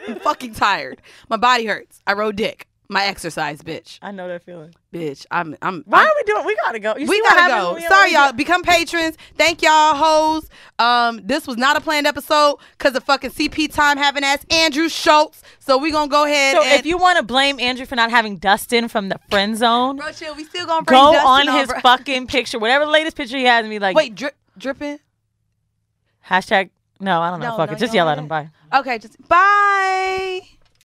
I'm fucking tired. My body hurts. I rode dick. My exercise, bitch. I know that feeling. Bitch, I'm... I'm Why I'm, are we doing... We gotta go. You we gotta go. We Sorry, y'all. Become patrons. Thank y'all, hoes. Um, this was not a planned episode because of fucking C P time having ass Andrew Schultz. So we gonna go ahead So and if you want to blame Andrew for not having Dustin from the friend zone... Bro, chill. We still gonna bring Go Dustin on his over. fucking picture. Whatever the latest picture he has and be like... Wait, dri dripping? Hashtag... No, I don't know. No, Fuck no, it. Just yell at him. Bye. Okay, just... Bye.